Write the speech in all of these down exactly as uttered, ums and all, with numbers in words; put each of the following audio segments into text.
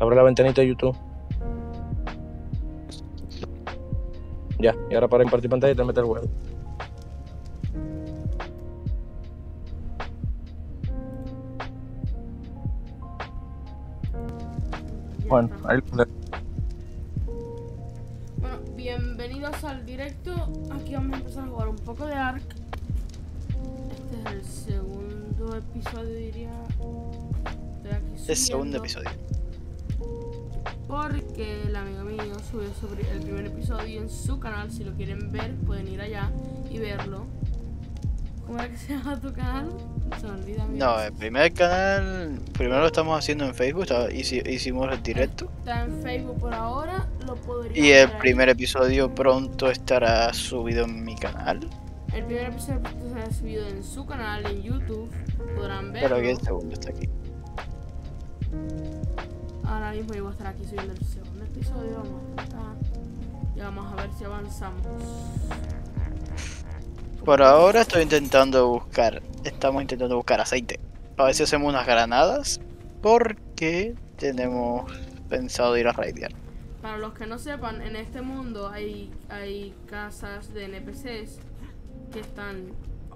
Abre la ventanita de YouTube. Ya, y ahora para impartir pantalla te mete el huevo. Bueno, ahí lo Bueno, bienvenidos al directo. Aquí vamos a empezar a jugar un poco de Ark. Este es el segundo episodio, diría. Estoy aquí subiendo. El segundo episodio. Porque el amigo mío subió sobre el primer episodio en su canal. Si lo quieren ver, pueden ir allá y verlo. ¿Cómo era que se llama tu canal? Se me olvida. No, el primer canal, primero lo estamos haciendo en Facebook, está, hicimos el directo. Está en Facebook por ahora, lo podría Y el primer ahí. episodio pronto estará subido en mi canal. El primer episodio estará subido en su canal, en YouTube, podrán verlo. Pero que el segundo está aquí. Ahora mismo yo voy a estar aquí subiendo el segundo episodio, vamos a estar, y vamos a ver si avanzamos. Por ahora estoy intentando buscar, estamos intentando buscar aceite. A ver si hacemos unas granadas, porque tenemos pensado ir a raidear. Para los que no sepan, en este mundo hay, hay casas de N P Cs que están,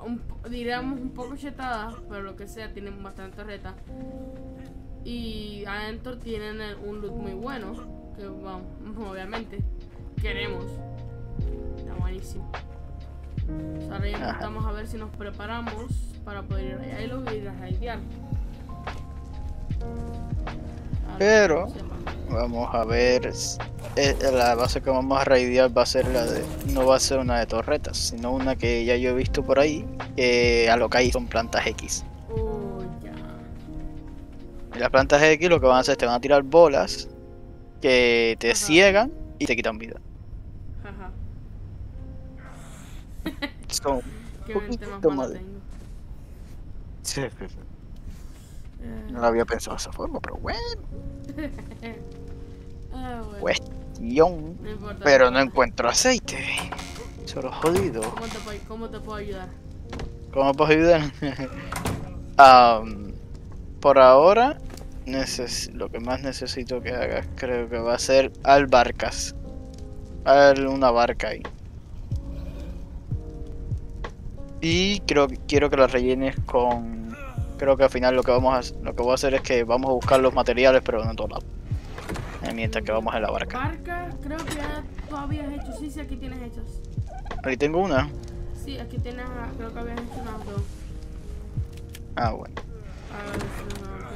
un, diríamos, un poco chetadas, pero lo que sea, tienen bastante reta. Y adentro tienen un loot muy bueno, que vamos, obviamente queremos. Está buenísimo. Ahora ya intentamos a ver si nos preparamos para poder ir a Eilog y ir a raidear. Pero vamos a ver, la base que vamos a raidear va a ser la de, no va a ser una de torretas, sino una que ya yo he visto por ahí, que a lo que hay son plantas X. Y las plantas X lo que van a hacer es te van a tirar bolas que te Ajá. ciegan y te quitan vida. Ajá. Son Qué un poquito más mal. Sí, sí, sí. Uh... No lo había pensado de esa forma, pero bueno. ah, bueno. Cuestión. No pero no encuentro aceite. Solo jodido. ¿Cómo te puedo, cómo te puedo ayudar? ¿Cómo puedo ayudar? um, por ahora... Neces lo que más necesito que hagas creo que va a ser al barcas. Al una barca ahí. Y creo que quiero que lo rellenes con. Creo que al final lo que vamos a lo que voy a hacer es que vamos a buscar los materiales pero no en todos lados. Mientras que vamos a la barca. Barca, creo que ya tú habías hecho, sí, sí, aquí tienes hechas. Ahí tengo una. Sí, aquí tienes, creo que habías hecho unas dos. Ah, bueno. A ver, si no,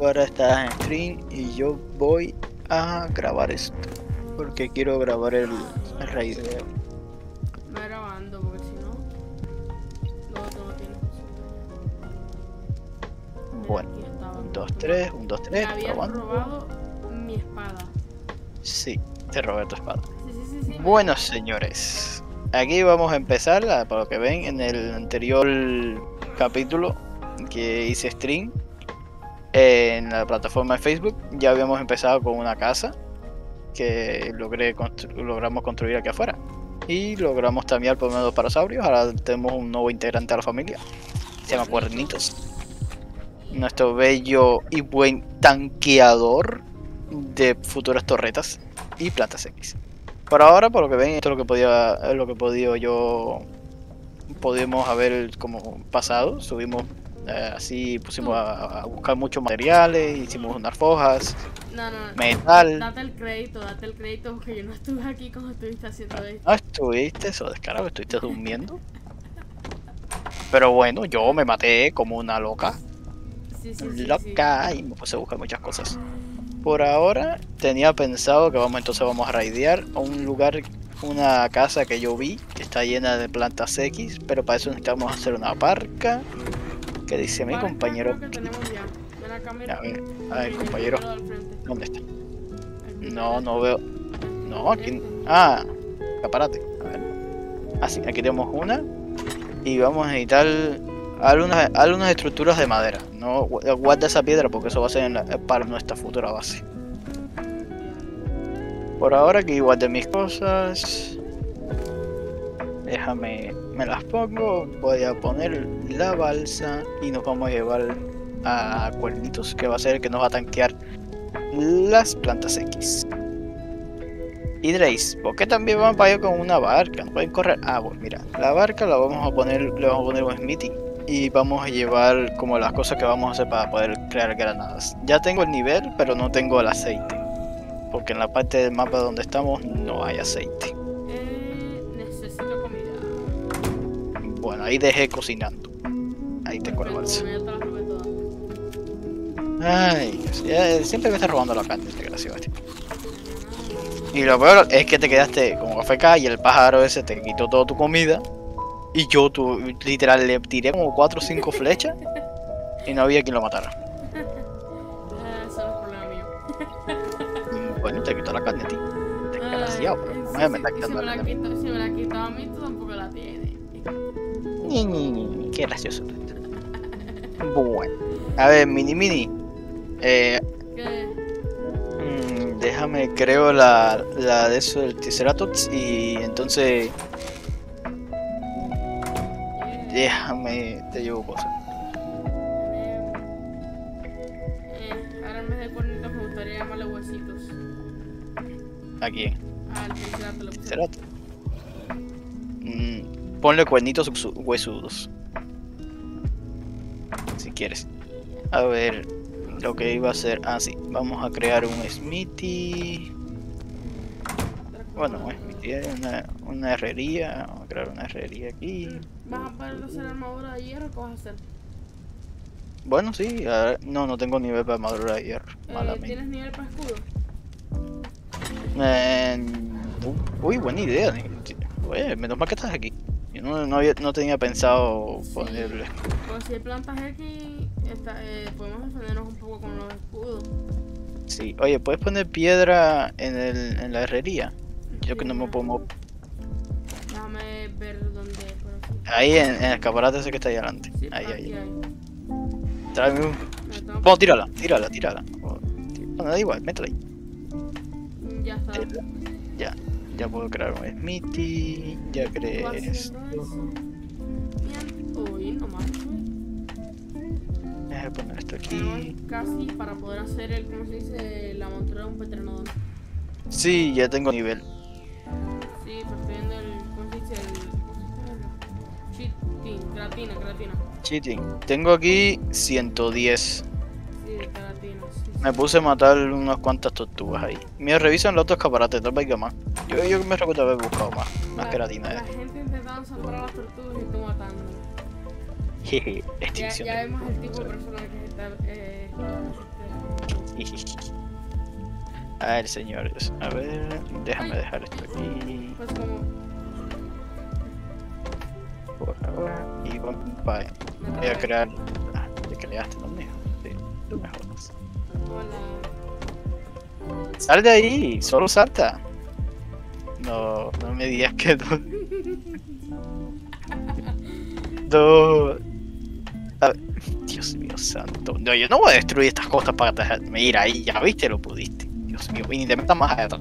ahora estás en stream y yo voy a grabar esto porque quiero grabar el, el raideo. Me voy grabando porque si no, luego todo tiene posibilidad. Bueno, uno, dos, tres, uno, dos, tres, robando. Robado mi espada. Sí, te robé tu espada. Sí, sí, sí, sí, bueno, me... señores, aquí vamos a empezar, la, para lo que ven en el anterior capítulo que hice stream. En la plataforma de Facebook ya habíamos empezado con una casa que logré constru logramos construir aquí afuera y logramos también por menos dinosaurios. Ahora tenemos un nuevo integrante a la familia, se llama Cuernitos, nuestro bello y buen tanqueador de futuras torretas y plantas X. Por ahora, por lo que ven, esto es lo que podía lo que he podido yo podemos haber como pasado, subimos. Uh, así pusimos a, a buscar muchos materiales, hicimos unas fojas, no, no, no, metal. Date el crédito, date el crédito porque yo no estuve aquí cuando estuviste haciendo esto. No estuviste, eso descarado, estuviste durmiendo. Pero bueno, yo me maté como una loca. Sí, sí, sí, loca sí, sí. Y me puse a buscar muchas cosas. Por ahora tenía pensado que vamos entonces vamos a raidear a un lugar, una casa que yo vi que está llena de plantas X, pero para eso necesitamos hacer una barca. Que dice mi compañero. Que tenemos ya. Ven acá, mira. A ver, a ver, compañero. ¿Dónde está? No, no veo. No, aquí. Ah, escaparate. A ver. Así, aquí tenemos una. Y vamos a necesitar algunas, algunas estructuras de madera. No guarda esa piedra porque eso va a ser en la, para nuestra futura base. Por ahora que igual de mis cosas. Déjame, me las pongo. Voy a poner la balsa y nos vamos a llevar a Cuernitos, que va a ser el que nos va a tanquear las plantas X. Y diréis, ¿por qué también vamos para allá con una barca? ¿No pueden correr? Ah, pues mira, la barca la vamos a poner, le vamos a poner un smithy. Y vamos a llevar como las cosas que vamos a hacer para poder crear granadas. Ya tengo el nivel, pero no tengo el aceite, porque en la parte del mapa donde estamos no hay aceite. Eh, necesito comida. Bueno, ahí dejé cocinando. Ahí tengo la balsa. Ay, siempre me está robando la carne, desgraciado. Y lo peor es que te quedaste como A F K y el pájaro ese te quitó toda tu comida. Y yo, tú, literal, le tiré como cuatro o cinco flechas y no había quien lo matara. Ah, eso es problema mío. Bueno, te quitó la carne a ti. Desgraciado, pero no me está quitando la carne. Si me la quitaba a mí, tú tampoco la tienes. Ni, ni, ni, qué gracioso. Bueno, a ver, mini, mini. Eh, ¿Qué? Mmm, déjame, creo, la, la de eso del Triceratops y entonces. Déjame, te llevo cosas. Eh, eh, ahora en vez de cuernitos me gustaría llamarle huesitos. ¿A quién? Al Triceratops. Mm, ponle cuernitos huesudos. Si quieres. A ver, lo que iba a hacer. Ah, sí. Vamos a crear un smithy. Bueno, un smithy, una, una herrería. Vamos a crear una herrería aquí. ¿Vas a poder hacer armadura de hierro o qué vas a hacer? Bueno, sí, ver, no, no tengo nivel para armadura de hierro. Eh, malamente. ¿Tienes nivel para escudo? Eh, uy, buena idea. Oye, menos mal que estás aquí. Yo no, no, había, no tenía pensado sí, ponerle. Pues si hay plantas X, está, eh, podemos defendernos un poco con los escudos. Sí, oye, ¿puedes poner piedra en, el, en la herrería? Sí, yo que no me puedo mover. Déjame ver dónde. Ahí en, en el escaparate ese que está ahí adelante. Sí, ahí, ahí. Hay. Tráeme un. No, tengo... tírala, tírala, tírala. O... No, da igual, métela ahí. Ya está. Tírala. Ya, ya puedo crear un smithy. Ya creé esto. Uy, no más. Déjame poner esto aquí. Casi para poder hacer el, ¿cómo se dice? La montura de un petrenodón. Sí, ya tengo nivel. Sí, perdiendo el. ¿Cómo se dice? El. Cheating, creatina, creatina. Cheating. Tengo aquí ciento diez. Sí, de creatina, sí, sí. Me puse a matar unas cuantas tortugas ahí. Mira, revisan los otros escaparates, tal vez que más. Yo, yo me recuerdo haber buscado más, más la, creatina. La, la gente intentando salvar a las tortugas y tú matando. Jeje, extinción. Ya, ya vemos el tipo de persona que está... Eh, a ver, señores, a ver... Déjame Ay. dejar esto aquí. Pues como... Por ahora, y bueno, bye. Voy a crear. Ah, te creaste conmigo. Sí, tú me jodas. Hola. Sal de ahí, solo salta. No, no me digas que no. No. A ver, Dios mío santo. No, yo no voy a destruir estas cosas para dejarme ir ahí. Ya viste, lo pudiste. Dios mío, y ni te metas más allá atrás.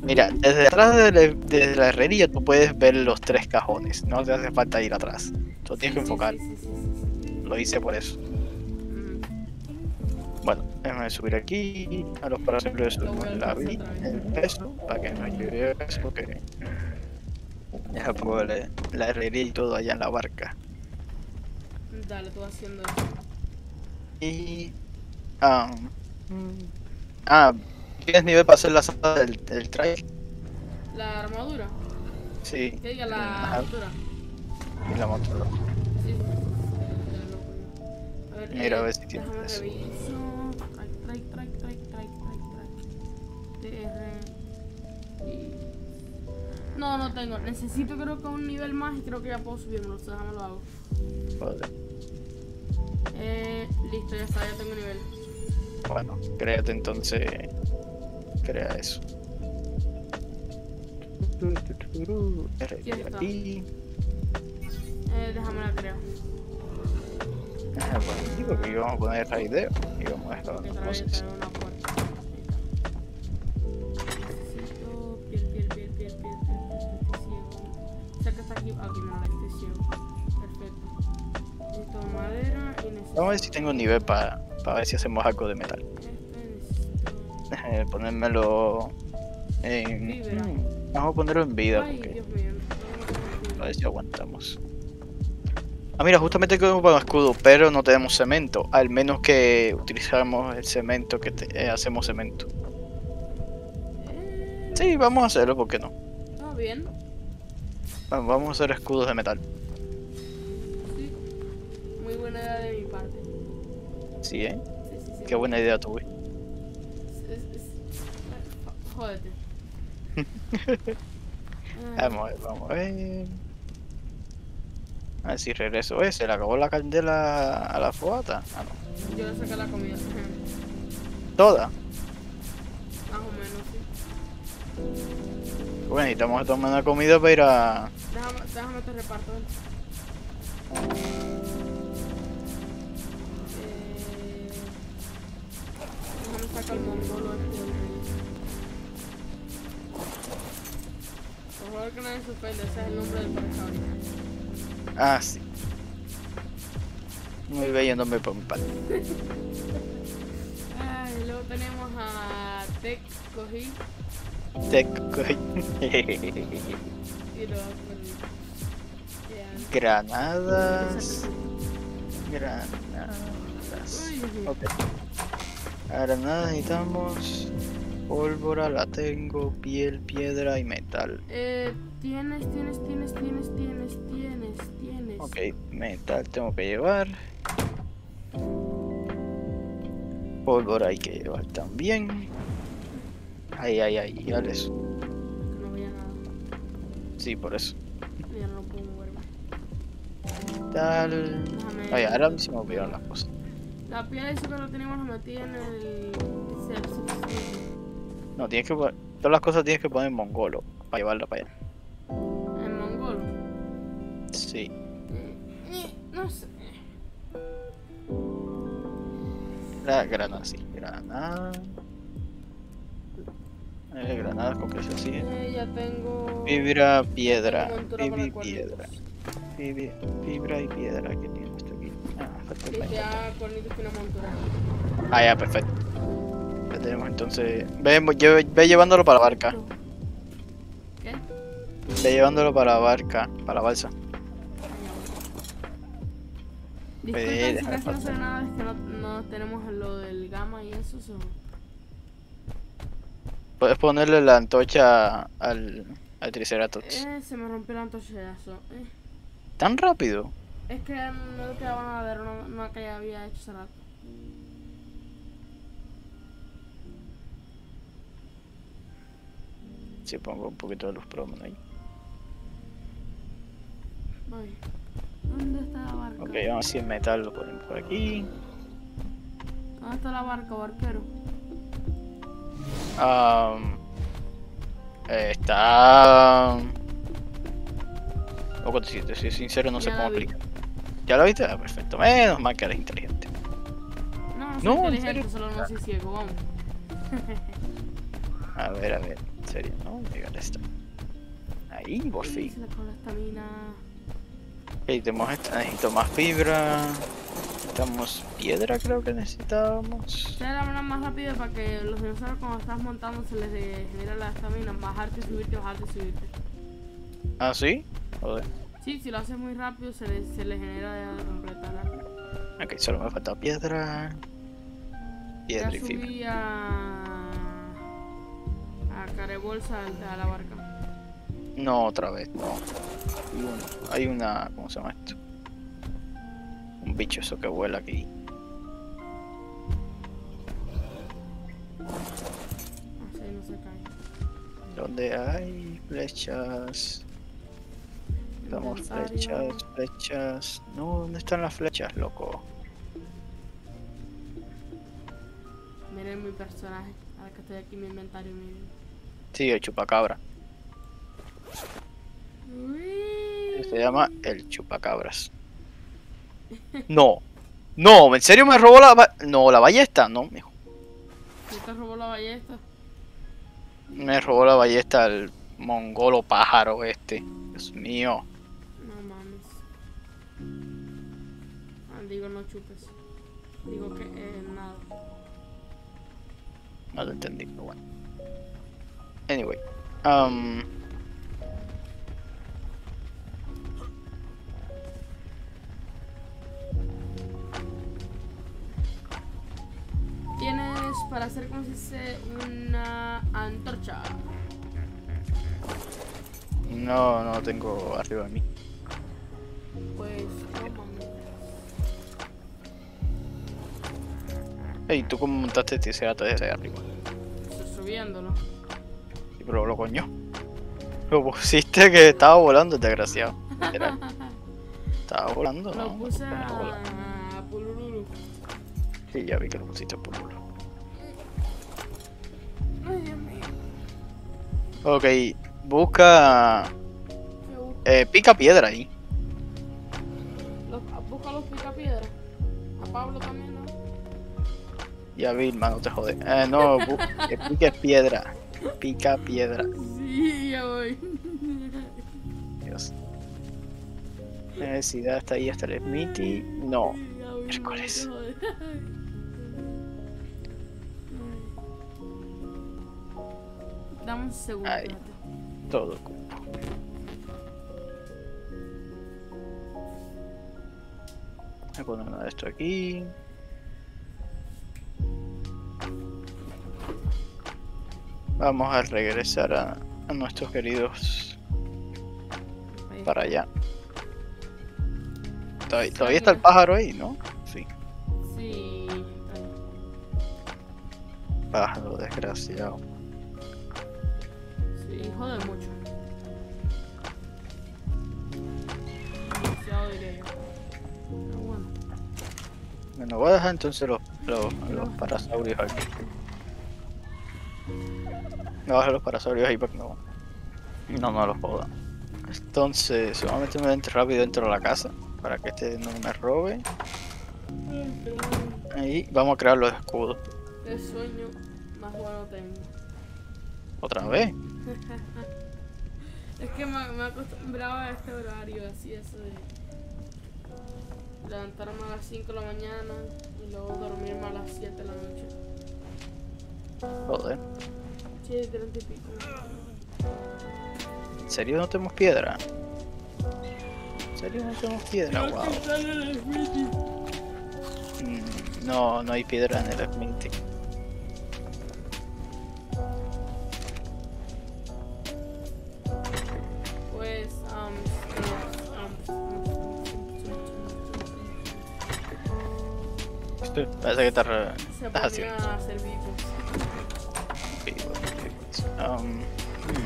Mira, desde atrás de la, de la herrería tú puedes ver los tres cajones, no te hace falta ir atrás. Tú tienes sí, que enfocar. Sí, sí, sí, sí. Lo hice por eso. Mm. Bueno, déjame subir aquí. A los parámetros subimos el peso para que no lleve eso. Que... Deja por la, la herrería y todo allá en la barca. Dale, tú haciendo eso. Y. Ah. Mm. Ah. ¿Tienes nivel para hacer la sala del, del trail? ¿La armadura? Sí. ¿Qué diga? ¿La altura? Y la montura. Sí. A ver, mira, eh, a ver si tienes eso. Trail, trail, trail, trail, trail. No, no tengo. Necesito creo que un nivel más y creo que ya puedo subirlo. O sea, déjame lo hago. Vale. Eh, listo, ya está, ya tengo nivel. Bueno, créate entonces... Crea eso. R aquí. Eh, déjame la creo. Ah, pues digo que íbamos a poner raideo y vamos a dejar las cosas. Vamos a ver si tengo un nivel para, para ver si hacemos algo de metal. Eh, ponérmelo en... Vamos a ponerlo en vida porque... A ver si aguantamos. Ah, mira, justamente quedamos para un escudo, pero no tenemos cemento. Al menos que utilizamos el cemento que te... eh, hacemos cemento. Sí, vamos a hacerlo, ¿por qué no? Ah, bien. Bueno, vamos a hacer escudos de metal. Sí, muy buena idea de mi parte. Sí, ¿eh? Sí, sí, sí, qué buena idea tuve. Es, es, es... Jódete. Vamos a ver, vamos a ver. A ver si regreso. Eh, se le acabó la candela a la fogata. Ah, no. Yo le saqué la comida. ¿Toda? Más o menos, sí. Bueno, necesitamos tomar una comida para ir a... Déjame, déjame te reparto. Eh... Déjame sacar el mongolo aquí. Por favor que nadie se ofenda, ese es el nombre del parque. Ah, sí. Muy bello nombre para un parque. Ay, luego tenemos a Tech Cojí. Te coño. Granadas. Granadas. Ok. Granadas necesitamos. Pólvora la tengo. Piel, piedra y metal. Eh, tienes, tienes, tienes, tienes, tienes, tienes, tienes. Ok, metal tengo que llevar. Pólvora hay que llevar también. Ay, ay, ay, ya les... No veía nada. Sí, por eso. Ya no puedo moverme. Tal... Déjame... Ay, ahora sí me olvidaron las cosas. La piel de eso que no teníamos la metí en el... No, tienes que poner... Todas las cosas tienes que poner en mongolo. Para llevarla para allá. ¿En mongolo? Sí. No sé. La granada, sí. Granada... Eh, granadas con que se sigue. Eh, ya tengo... Fibra, piedra. Fibra y piedra. Fibra y piedra que tiene esto aquí. Ah, falta el baño. Ya, Cuernitos tiene montura. Ah, ya, perfecto. Ya tenemos entonces... Ve, ve, ve llevándolo para la barca. ¿Qué? Ve llevándolo para la barca, para la balsa. Disculpen si casi no sé nada, es que no, no tenemos lo del gamma y eso, ¿so? Puedes ponerle la antorcha al, al Triceratops. Eh, se me rompió la antorcha. Eh. ¿Tan rápido? Es que no lo quedaban a ver, no, no que ya había hecho cerrar. Sí, pongo un poquito de luz promen ahí. Voy. ¿Dónde está la barca? Ok, vamos a hacer metal, lo ponemos por aquí. ¿Dónde está la barca, barquero? Um, está... O si te soy sincero, no ya sé cómo aplicar. ¿Ya lo viste? Ah, perfecto. Menos mal que eres inteligente. No, no, no inteligente, solo no soy ciego, vamos. A ver, a ver, en serio, no, llegar a esta. Ahí, por fin. Ok, tenemos esta, necesito más fibra. Necesitamos piedra, creo que necesitábamos. Te la más rápido para que los dinosaurios cuando estás montando se les genera la estamina. Bajarte, subirte, bajarte, subirte. ¿Ah, sí? Joder. Sí, si lo haces muy rápido se les, se les genera de completar. Ok, solo me falta piedra. Piedra ya y fibra. Subí a... a Carebolsa a la barca. No, otra vez, no. Hay una... ¿Cómo se llama esto? Un bicho eso que vuela aquí. Donde hay flechas. Damos flechas, flechas. No, ¿dónde están las flechas, loco? Miren mi personaje. Ahora que estoy aquí en mi inventario, miren. Sí, el chupacabra. Se llama el chupacabras. No, no, en serio me robó la ba... no, la ballesta, no, mijo. ¿Qué te robó la ballesta? Me robó la ballesta el mongolo pájaro este, Dios mío. No mames. Ah, digo, no chupes. Digo que eh, nada. No lo entendí, pero bueno. Anyway. Um... Tienes para hacer, como se dice, una antorcha. No, no tengo arriba de mí. Pues no, mami. Hey, ¿tú cómo montaste ese gato desde allá arriba? Subiéndolo. Sí, pero lo coño. Lo pusiste que estaba volando, desgraciado. Estaba volando. Lo no, puse no, no, a... a Pulururu. Sí, ya vi que lo pusiste a Pulururu. Ay, Dios mío. Ok. Busca... Eh, pica piedra ahí. Los, busca los pica piedra. A Pablo también, ¿no? Ya vi, hermano, te jode. Eh, no, que piques piedra. Pica piedra. Sí, ya voy. Dios. La necesidad está ahí hasta el Smithy. No. Sí, miércoles. Dame un segundo. Ahí. Todo cupo. Voy a poner nada de esto aquí. Vamos a regresar a, a nuestros queridos para allá. Todavía, todavía está el pájaro ahí, ¿no? Sí. Sí. Pájaro desgraciado. Y jode mucho. Demasiado, diría yo. Pero bueno. Bueno, voy a dejar entonces los, los, los parasaurios aquí. No, dejar los parasaurios ahí porque no, no me los puedo dar. Entonces, seguramente me entro rápido dentro de la casa para que este no me robe. Ahí vamos a crear los escudos. El sueño más bueno tengo. ¿Otra vez? Es que me, me acostumbraba a este horario, así, eso de levantarme a las cinco de la mañana y luego dormirme a las siete de la noche. Joder. Sí, de treinta y pico. ¿En serio no tenemos piedra? ¿En serio no tenemos piedra? Wow. Mm, no, no hay piedra en el Smithy. Parece que estás haciendo. Um, hmm.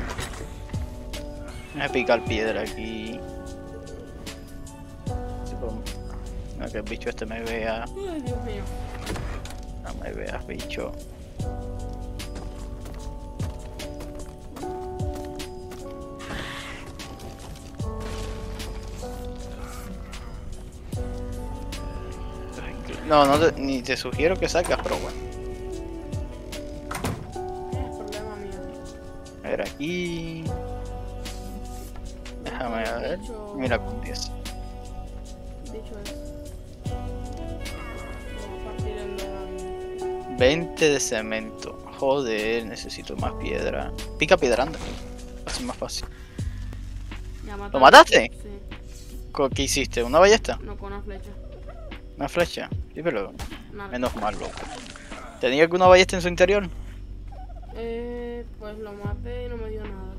Voy a picar piedra aquí. No, que el bicho este me vea. Ay, Dios mío. No me veas, bicho. No, no te, ni te sugiero que sacas, pero bueno. Es problema mío. A ver aquí. Déjame a ver. Dicho... Mira con diez. Dicho eso. Vamos a partir en la... veinte de cemento. Joder, necesito más piedra. Pica piedra, anda. Así más fácil. Ya, mataste. ¿Lo mataste? Sí. ¿Qué hiciste? ¿Una ballesta? No, con una flecha. Una flecha, sí, pero menos mal, loco. ¿Tenía alguna ballesta en su interior? Eh, pues lo maté y no me dio nada.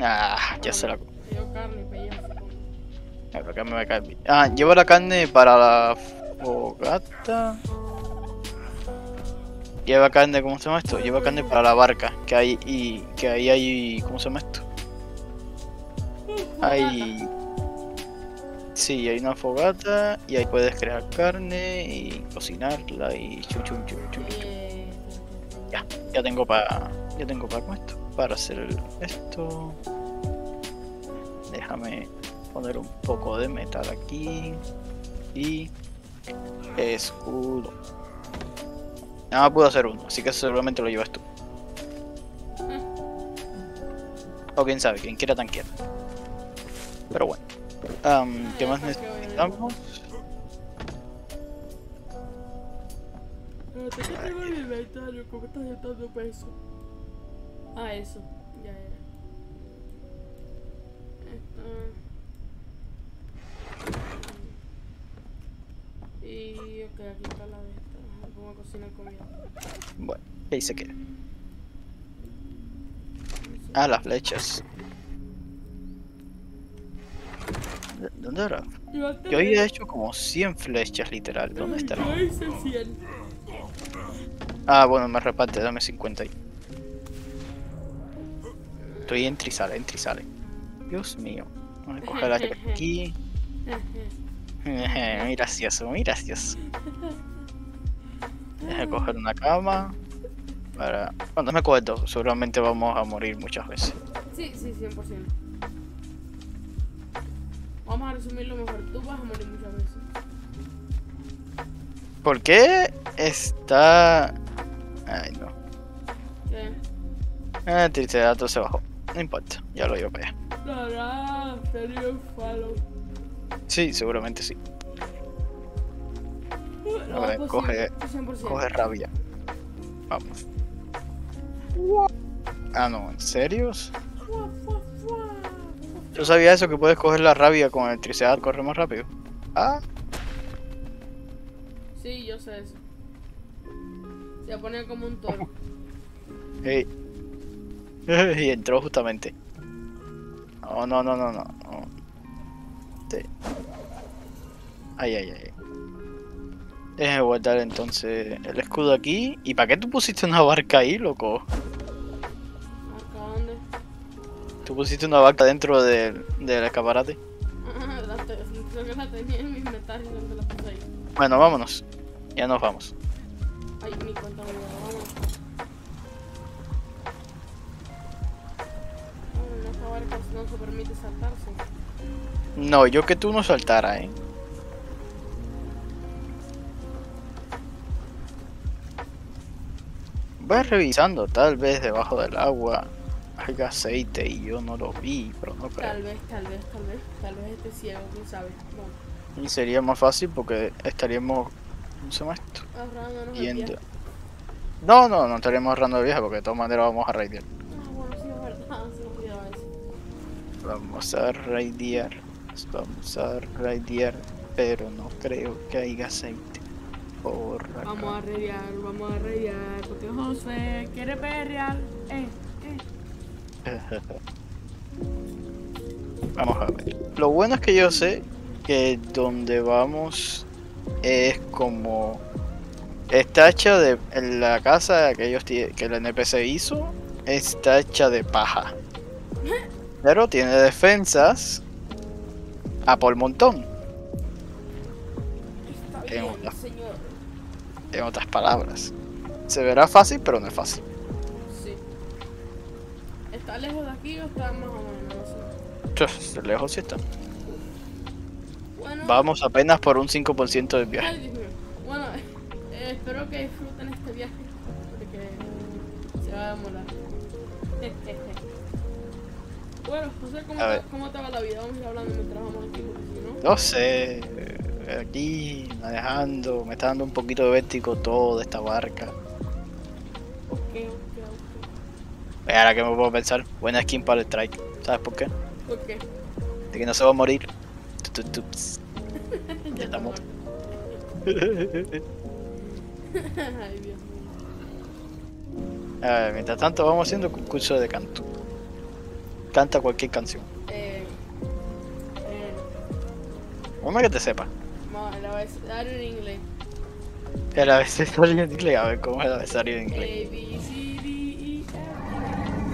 Ah, ya bueno, se la... Me dio carne, pellejo. Ah, pero acá me va a caer. Ah, llevo la carne para la fogata. Lleva carne, ¿cómo se llama esto? Lleva carne para la barca, que hay y... que ahí hay... ¿cómo se llama esto? Hay... Sí, hay una fogata y ahí puedes crear carne y cocinarla y chum chum chum chum. Ya, ya tengo para, ya tengo para esto, para hacer esto. Déjame poner un poco de metal aquí y escudo. Nada más pude hacer uno, así que seguramente lo llevas tú. O quién sabe, quien quiera tan quiera. Pero bueno. Um, ¿Qué más necesitamos? planetario que me está soltando peso. Ah, eso. Ya era. Esta. Y ok, aquí está la de esta. Vamos a cocinar comida. Bueno, ahí se queda. Ah, las flechas. ¿Dónde era? Yo había hecho como cien flechas, literal. ¿Dónde está? Yo hice cien. Ah, bueno, me reparte, dame cincuenta ahí. Estoy entra y sale, entra y sale. Dios mío. Vamos a coger la que aquí. Muy gracioso, muy gracioso. Deja de coger una cama. Para... Bueno, me acuerdo, seguramente vamos a morir muchas veces. Sí, sí, cien por ciento. Vamos a resumirlo mejor, tú vas a morir muchas veces. ¿Por qué está...? Ay, no. ¿Qué? Ah, el triceratops se bajó. No importa, ya lo llevo para allá. No, no, sería un follow. Sí, seguramente sí. No, a ver, cien por ciento, coge, cien por ciento. Coge rabia. Vamos. Ah, no, ¿en serio? Yo sabía eso, que puedes coger la rabia con electricidad, corre más rápido. Ah. Sí, yo sé eso. Se va a poner como un toro. Hey. Y entró justamente. Oh, no, no, no, no. no. Sí. Ay, ay, ay. Déjame guardar entonces el escudo aquí. ¿Y para qué tú pusiste una barca ahí, loco? ¿Barca dónde? Tú pusiste una barca dentro del, del escaparate. La te, creo que la tenía en mi inventario, no la puse ahí. Bueno, vámonos. Ya nos vamos. Ay, mi cuenta me va, vámonos. Bueno, esta barca no se permite saltarse. No, yo que tú no saltara, eh. Voy revisando, tal vez debajo del agua haya aceite y yo no lo vi, pero no creo. Tal vez, tal vez, tal vez, tal vez este ciego, quién sabe. No. Y sería más fácil porque estaríamos, ¿cómo se llama esto? Ahorrándonos el viaje. No, no, no estaríamos ahorrando el viaje porque de todas maneras vamos a raidear. Ah, bueno, sí, es verdad, se me olvidaba eso. Vamos a raidear, vamos a raidear, pero no creo que haya aceite. Vamos a raidear, vamos a raidear, porque José quiere perrear, eh, eh. Vamos a ver. Lo bueno es que yo sé que donde vamos es como... Está hecha de... En la casa que, ellos que el N P C hizo, está hecha de paja. Pero tiene defensas a por montón. Está bien, en señor. En otras palabras, se verá fácil, pero no es fácil. Sí. ¿Está lejos de aquí o está más o menos así? Lejos sí está. Bueno, vamos apenas por un cinco por ciento del viaje. Ay, Dios mío. Bueno, eh, espero que disfruten este viaje porque se va a demorar. Eh, eh, eh. Bueno, José, ¿cómo te, ¿cómo te va la vida? Vamos a ir hablando mientras vamos aquí, ¿no? No sé. Aquí, manejando, me está dando un poquito de vértigo toda esta barca. Ok, ok, ok. Ahora que me puedo pensar, buena skin para el strike. ¿Sabes por qué? ¿Por qué? De que no se va a morir. Tu, tu, tu, ya está muerto. Ay, Dios mío. A ver, mientras tanto vamos haciendo concurso de canto. Canta cualquier canción. Eh... eh... Una que te sepa. No, el abecedario en inglés. El abecedario en inglés, a ver cómo es el abecedario en inglés. A, B, C, D, E,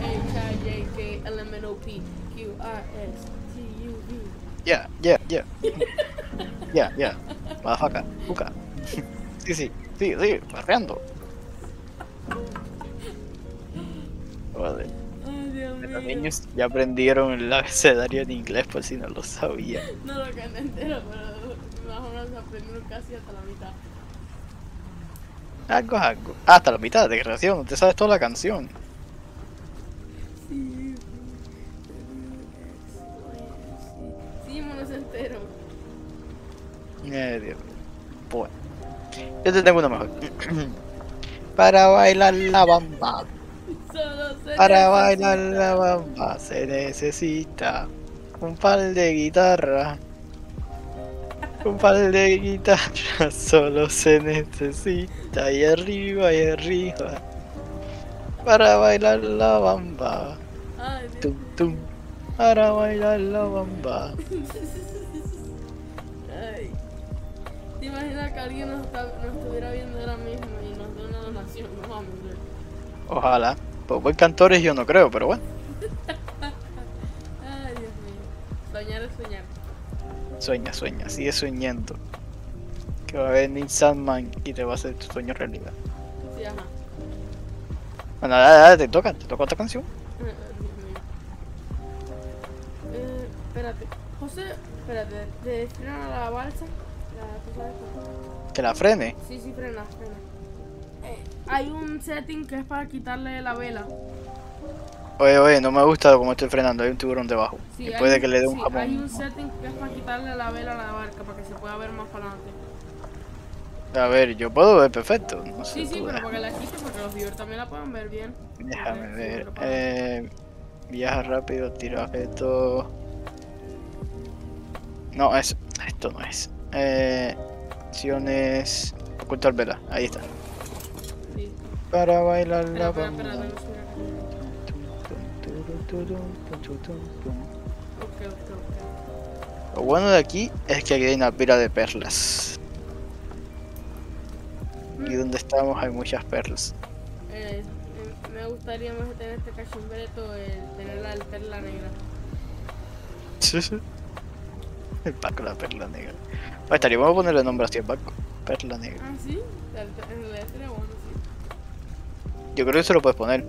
F, H, I, J, K, L, M, N, O, P, Q, R, S, T, U, V. Yeah, yeah, yeah. Yeah, yeah. Madafaca, buca. Sí, sí, sí, sí, barreando. Vale. Los niños ya aprendieron el abecedario en inglés por si no lo sabían. No lo canté entero, pero... Aprendieron casi hasta la mitad. Algo es algo. Ah, hasta la mitad, de creación, no te sabes toda la canción. Sí, sí, monos entero. Eh, Dios. Bueno, yo te tengo una mejor. para bailar la bamba. Para bailar la bamba se necesita un par de guitarras. Un par de guitarras solo se necesita. Y arriba, y arriba. Para bailar la bamba. Ay, tum, tum. Para bailar la bamba. Ay. ¿Te imaginas que alguien nos, está, nos estuviera viendo ahora mismo y nos dé una donación? No vamos a ver. Ojalá. Pues buen cantores yo no creo, pero bueno. Ay, Dios mío. Soñar es soñar. Sueña, sueña, sigue soñando. Que va a venir Sandman y te va a hacer tu sueño realidad. Sí, ajá. Bueno, dale, dale, te toca, te toca otra canción. Dios mío. Eh, espérate. José, espérate, ¿te frena la balsa? La... ¿Que la frene? Sí, sí, frena, frena. Eh, hay un setting que es para quitarle la vela. Oye, oye, no me gusta como estoy frenando, hay un tiburón debajo. Sí, después de que le dé un sí, jamón. Hay un setting que es para quitarle la vela a la barca para que se pueda ver más para adelante. A ver, yo puedo ver perfecto. No sé sí, sí, pero para que la quite, porque los viewers también la pueden ver bien. Déjame sí, ver. Eh, viaja rápido, tira objetos. No, eso, esto no es. Eh, acciones. Ocultar vela, ahí está. Sí. Para bailar la espera, espera, espera, espera. Okay, okay, okay. Lo bueno de aquí es que aquí hay una pila de perlas. Mm. Y donde estamos hay muchas perlas. Eh, eh, me gustaría más tener este cachimbreto, el tener la perla negra. Sí, sí. El barco de la perla negra. Ahí estaría, vamos a ponerle nombre así al barco. Perla negra. Ah, sí. En realidad sería bueno, sí. Yo creo que se lo puedes poner.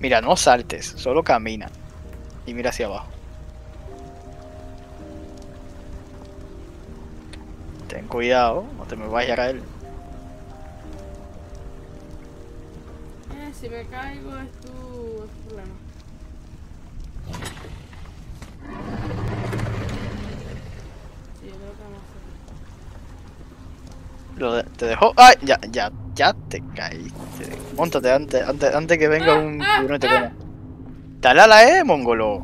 Mira, no saltes, solo camina. Y mira hacia abajo. Ten cuidado, no te me vayas a caer. Eh, si me caigo es tu problema. Sí, lo que vamos a hacer. ¿Te dejó? ¡Ay! Ya, ya. Ya te caíste. Móntate antes, antes, antes que venga ah, un tiburón y te coma. Dale a la E, mongolo.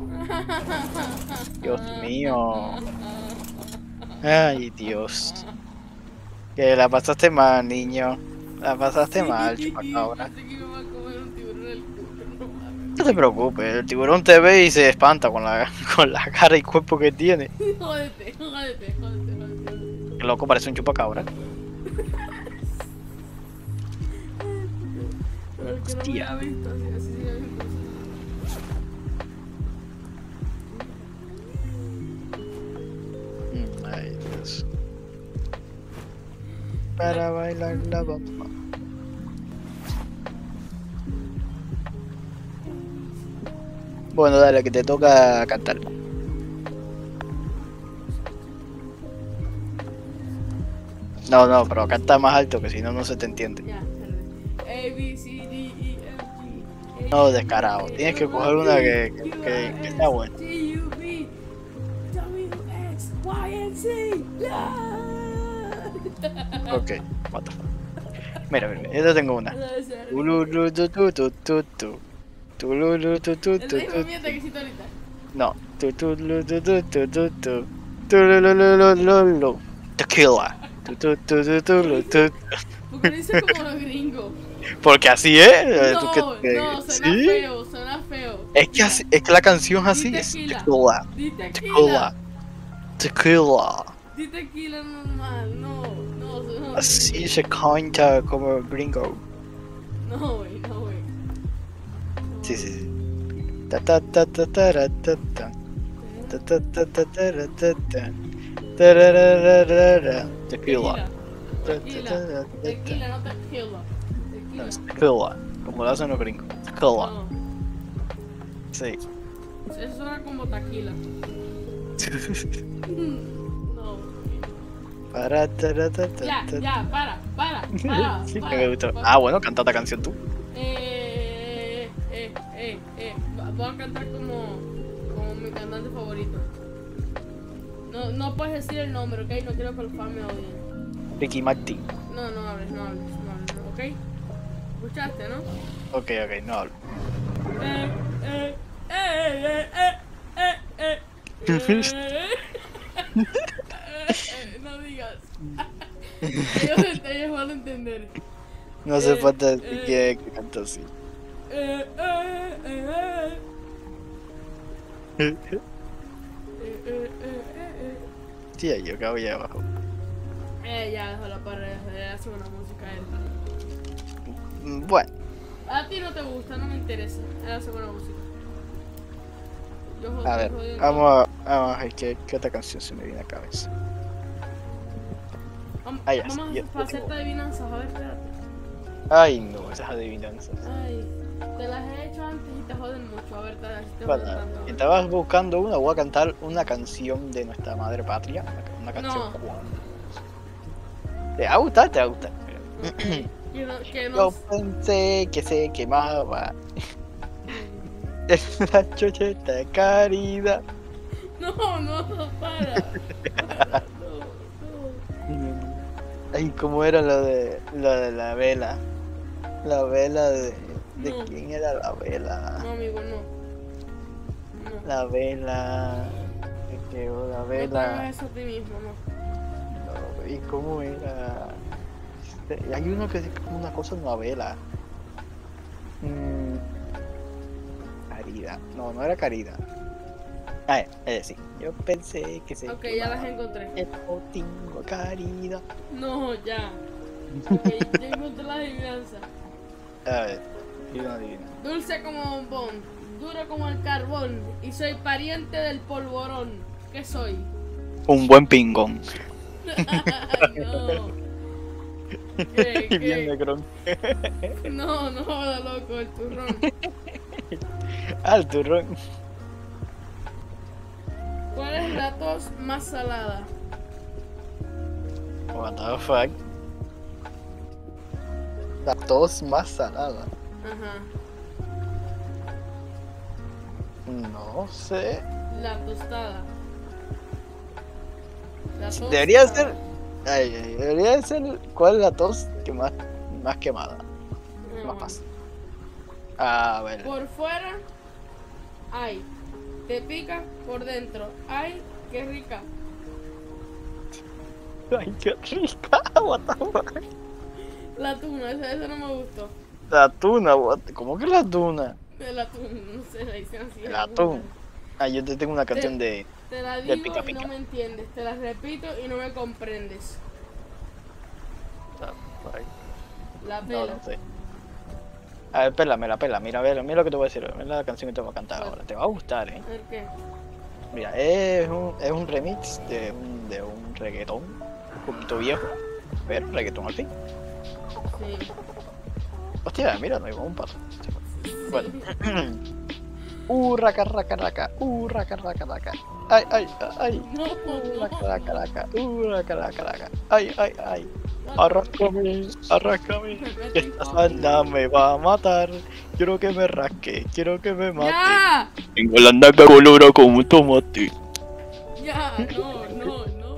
Dios mío. Ay, Dios. Que la pasaste mal, niño. La pasaste mal, chupacabra. No te preocupes, el tiburón te ve y se espanta con la, con la cara y cuerpo que tiene. Jódete, jódete, jódete, jódete. Qué loco, parece un chupacabra. Hostia. Ay, Dios. Para bailar la bomba. Bueno, dale, que te toca cantar. No, no, pero canta más alto, que si no, no se te entiende. No, descarado, tienes que coger una que, que, que, que está buena. Ok, what the fuck. Mira, mira, yo tengo una. No, tequila. Porque lo dice como los gringos. Porque así es. No, ¿tú qué, no, suena ¿sí? feo, suena feo. Es que, así, es que la canción así es tequila. Tequila. Tequila. Di tequila normal, no, no, no. Así se canta como gringo. No, güey, no, güey. No, sí, sí, sí. Ta ta ta ta ta ta ta ta ta ta ta ta ta tequila. Tequila, tequila, no tequila. No, es tequila, como lo hacen los gringos. Tequila. No. Sí. Eso suena como taquila. No. Para, para, para. Ya, ya, para, para, para. Sí, para, me gustó. Para. Ah, bueno, canta esta canción tú. Eh, eh, eh, eh. Voy a cantar como, como mi cantante favorito. No, no puedes decir el nombre, ¿ok? No quiero que los fans me odien. Ricky Martin. No, no hables, no hables, no hables, ¿ok? Escuchaste, ¿no? Ok, ok, no hablo. Eh, eh, eh, eh, eh, eh, eh, eh. No digas. Ellos, ellos van a entender. No hace eh, falta eh, que cante así. Eh, eh, eh, eh. Sí, yo acabo ya abajo. Eh, ya, dejo la parra, hace una música él. Bueno. A ti no te gusta, no me interesa. Hace buena música. Yo joder, a ver, joder, vamos a, vamos a ver qué, qué otra canción se me viene a la cabeza. Vamos, ah, yes, vamos yes, a hacer yes, adivinanzas, a ver, espérate. Ay, no, esas adivinanzas. Ay, te las he hecho antes y te joden mucho. A ver, te las he bueno, tanto, estabas buscando una, voy a cantar una canción de nuestra madre patria. Una canción no. cubana. ¿Te va a gustar? Te va a gustar. Okay. Yo, no, que no... Yo pensé que se quemaba. Es la chocheta de caridad. No, no, no, para. para no, no. Ay, ¿cómo era lo de, lo de la vela? La vela de... ¿De no. quién era la vela? No, amigo, no. no. La vela... Te quedó la vela... No te hagas eso a ti mismo, no. no. ¿Y cómo era? Hay uno que es como una cosa en una vela. Mm. Caridad. No, no era caridad. Ah, es sí. Yo pensé que se... Ok, ya las encontré. El potingo caridad. No, ya. Ok, ya encontré la adivinanza. A ver, yo no adivino. Dulce como bombón, duro como el carbón, y soy pariente del polvorón. ¿Qué soy? Un buen pingón. No. ¿Qué, qué? Bien negrón. No, no, loco, el turrón. Al turrón. ¿Cuál es la tos más salada? What the fuck? La tos más salada. Ajá. No sé. La tostada. La tos debería salada. ser. Ay, debería ser. ¿Cuál es la tos que más, más quemada? No. Más fácil. A ver. Por fuera, ay, te pica. Por dentro, ay, qué rica. Ay, qué rica. What the fuck? La tuna, esa, esa no me gustó. La tuna, what? ¿Cómo que la tuna? La tuna, no sé, la dicen así. La tuna. Ah, yo te tengo una canción te, de. Te la digo pica, pica. Y no me entiendes. Te la repito y no me comprendes. La pela. No, no sé. A ver, pélame la pela, mira, mira, mira lo que te voy a decir, mira la canción que te voy a cantar ahora, te va a gustar, ¿eh? ¿Por qué? Mira, es un, es un remix de un, de un reggaetón, un poquito viejo, pero reggaetón al fin. Sí. Hostia, mira, no iba un paso. Bueno. Sí. Uh, raca, raca, raca, uh, raca, raca, raca. Ay, ay, ay. No, uh, raca, raca, raca, uh, raca, raca, raca. Ay, ay, ay. Arrácame, arrácame, que esta sanda me va a matar. Quiero que me rasque, quiero que me mate. ¡Ya! Tengo la naca colorada como un tomate. Ya, no, no, no, no.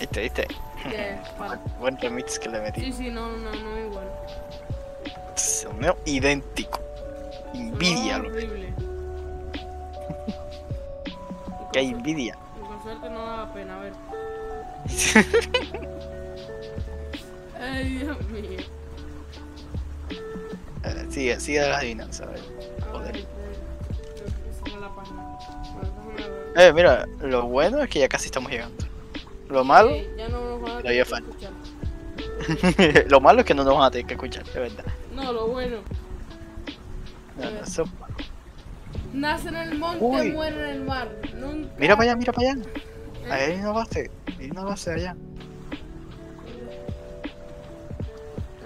¿Viste, viste? Buen remix que le metí. Sí, sí, no, no, no, igual. Soneo idéntico. Envidia, no, horrible. Que hay envidia. Y con suerte no daba pena, a ver. Ay, Dios mío. A ver, sigue, sigue la adivinanza, a ver. Joder. Eh, mira, lo bueno es que ya casi estamos llegando. Lo malo. Sí, ya no nos van a tener que escuchar. Lo malo es que no nos van a tener que escuchar, de verdad. No, lo bueno. No, no, eso. Nace en el monte, uy, muere en el mar. Nunca... Mira para allá, mira para allá. ¿Eh? Ahí hay una base, hay una base allá.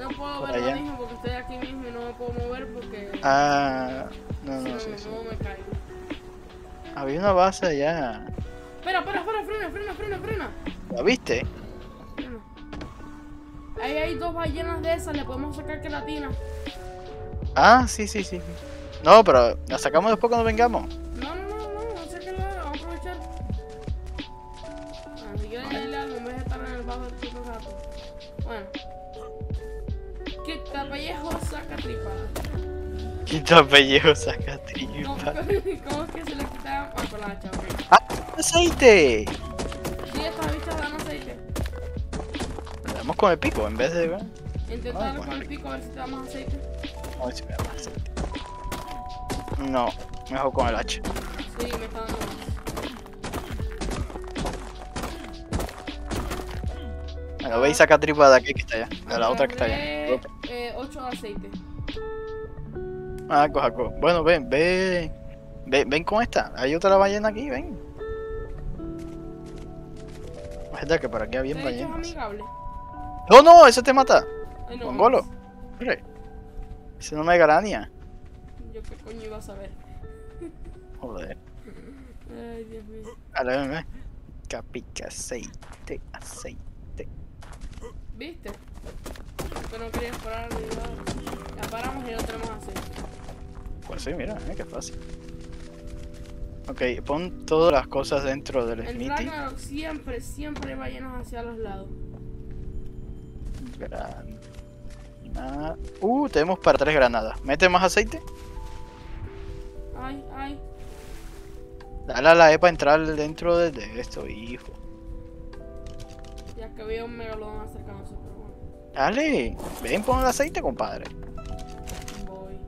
No puedo por ver allá. Lo mismo porque estoy aquí mismo y no me puedo mover porque... Ah, no, si no, no sí, me sí. Muevo, me caigo. Había una base allá. Espera, espera, espera, frena, frena, frena, frena. ¿La viste? Ahí hay dos ballenas de esas, le podemos sacar queratina. Ah, sí, sí, sí. No, pero la sacamos después cuando vengamos. No, no, no, no, no sé qué lo vamos a aprovechar. Así que le dale algo en vez de estar Quitapellejo saca tripa. Quitapellejo saca tripa. ¿Cómo es que se le quitaban a colacha? ¡Ah! ¡Aceite! Sí, estas bichas dan aceite. Vamos con el pico en vez de... ¿verdad? Intentar con el pico a ver si te da más aceite. A ver si me da más aceite. No, mejor con el hacha. Sí, me está dando más. Bueno, veis saca tripa de aquí que está allá. De la otra que está allá. Eh, ocho de aceite. Ah, coja, coja. Bueno, ven, ven. Ven, ven con esta. Hay otra ballena aquí, ven. Es verdad que por aquí había ballenas. No, no, eso te mata. Ay, no, Mongolo. Hombre. Ese no me garantía. Yo qué coño iba a saber. Joder. Ay, Dios mío. A la vez, ¿eh? Capica, aceite, aceite. ¿Viste? Pero no querías parar de ayudar. La paramos y la otra más aceite. Pues sí, mira, ¿eh? Qué fácil. Ok, pon todas las cosas dentro del smithy. En Ragnarok siempre, siempre hay ballenas hacia los lados. Gran... Nada. Uh, tenemos para tres granadas. ¿Mete más aceite? Ay, ay. Dale a la E para entrar dentro de, de esto, hijo. Ya que veo un megalodón acercándose, pero bueno. Dale, ven, pon el aceite, compadre. Voy.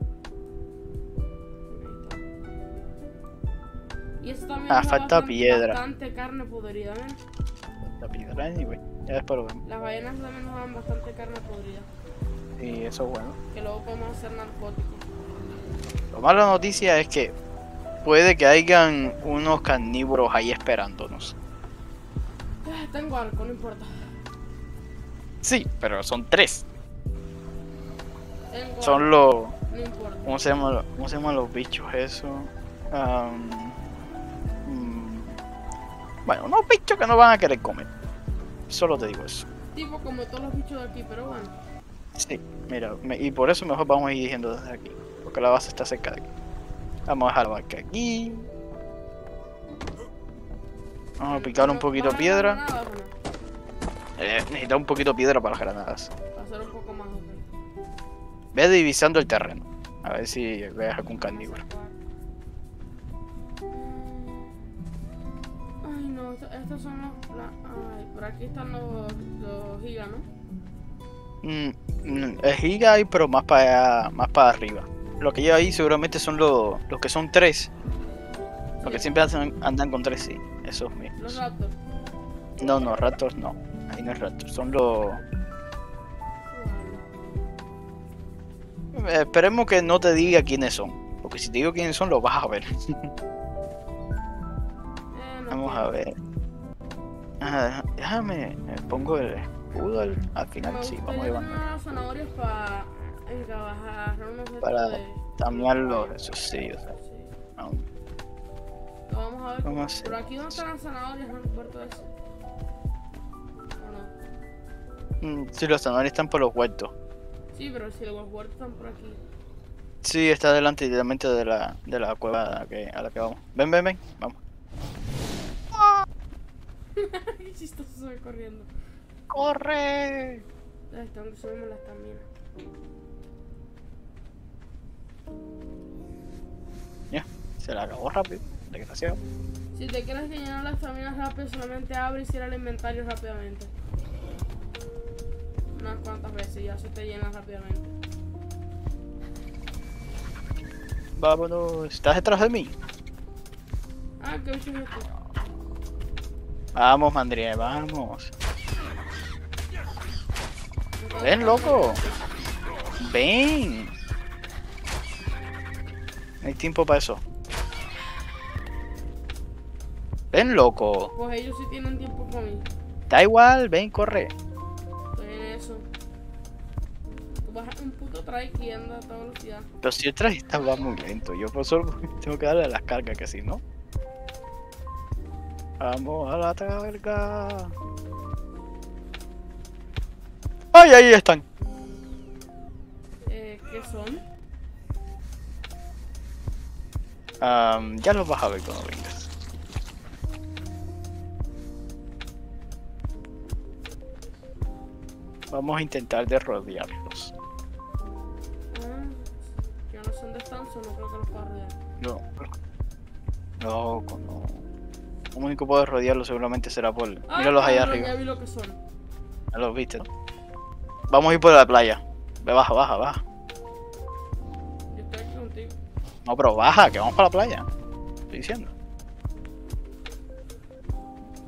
Y esto también. Ah, falta bastante, piedra. Bastante carne podrida, ¿eh? Falta piedra, anyway. Ya después lo vemos. Las ballenas también nos dan bastante carne podrida. Y eso es bueno. Que luego podemos hacer narcóticos. Lo malo de la noticia es que puede que hayan unos carnívoros ahí esperándonos. Eh, tengo arco, no importa. Sí, pero son tres. Tengo son arco. Los... No importa. ¿Cómo se llaman los, cómo se llaman los bichos eso? Um, um, bueno, unos bichos que no van a querer comer. Solo te digo eso. Tipo como todos los bichos de aquí, pero bueno. Sí, mira, me, y por eso mejor vamos a ir yendo desde aquí, porque la base está cerca de aquí. Vamos a dejar la barca aquí. Vamos a picar un poquito de piedra. Eh, necesita un poquito de piedra para las granadas. Pasar un poco más. Ve divisando el terreno, a ver si veas algún carnívoro. Ay no, estos son los... La, ay, por aquí están los, los gigas, ¿no? Mm, mm, es giga hay, pero más para más para arriba. Lo que lleva ahí seguramente son los, los que son tres. Los sí. Que siempre hacen, andan con tres, sí. Esos mismos. Los ratos. No, no, ratos no. Ahí no es ratos, son los... Eh, esperemos que no te diga quiénes son. Porque si te digo quiénes son, lo vas a ver. eh, no Vamos quiero. a ver. Ah, déjame, me pongo el... Al, al final sí, vamos a llevar los zanahorias para para dañarlos, eso sí, o sea, sí. No. Lo vamos a ver, ¿cómo? Pero aquí no están las zanahorias, no importa eso. ¿O no? Sí, los zanahorias están por los huertos. Sí, pero si los huertos están por aquí. Sí, está delante directamente de la, de la cueva a la, que, a la que vamos. Ven, ven, ven, vamos. Qué chistoso se ve corriendo. ¡Corre! Hasta donde subimos la estamina. Ya, yeah, se la acabó rápido, desgraciado. Si te quieres llenar la estamina rápido, solamente abre y cierra el inventario rápidamente. Unas cuantas veces, ya se te llena rápidamente. Vámonos, ¿estás detrás de mí? Ah, qué bicho es este. Vamos, Mandrié, vamos. Ven, loco. Ven. Hay tiempo para eso. Ven, loco. Pues ellos sí tienen tiempo para mí. Da igual, ven, corre. Estoy en eso. Tú vas a un puto traje que anda a toda velocidad. Pero si el traje está va muy lento. Yo por eso tengo que darle las cargas, que si no. Vamos a la carga. ¡Ay, ahí están! Eh, ¿qué son? Um, ya los vas a ver cuando vengas. Vamos a intentar de rodearlos. son descanso, no creo que los pueda rodear. No. No, no. Lo único que puedo rodearlo seguramente será por... Ah, míralos allá arriba. Ya vi lo que son. Ya los viste. Vamos a ir por la playa. Ve, baja, baja, baja. Yo estoy aquí contigo. No, pero baja, que vamos para la playa. Estoy diciendo.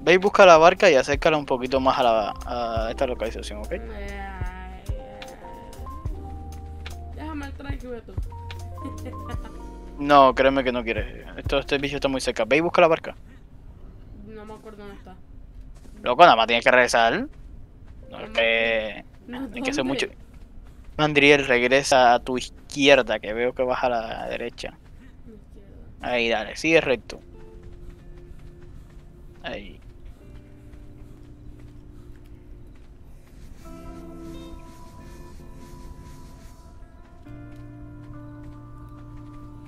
Ve y busca la barca y acércala un poquito más a, la, a esta localización, ¿ok? Ay, ay, ay. Déjame el traje, Beto. No, créeme que no quieres. Esto, este bicho está muy cerca. Ve y busca la barca. No me acuerdo dónde está. Loco, nada más tienes que regresar. No es que... No, hay que hacer mucho... Mandriel, regresa a tu izquierda, que veo que vas a la derecha. Ahí, dale, sigue recto. Ahí.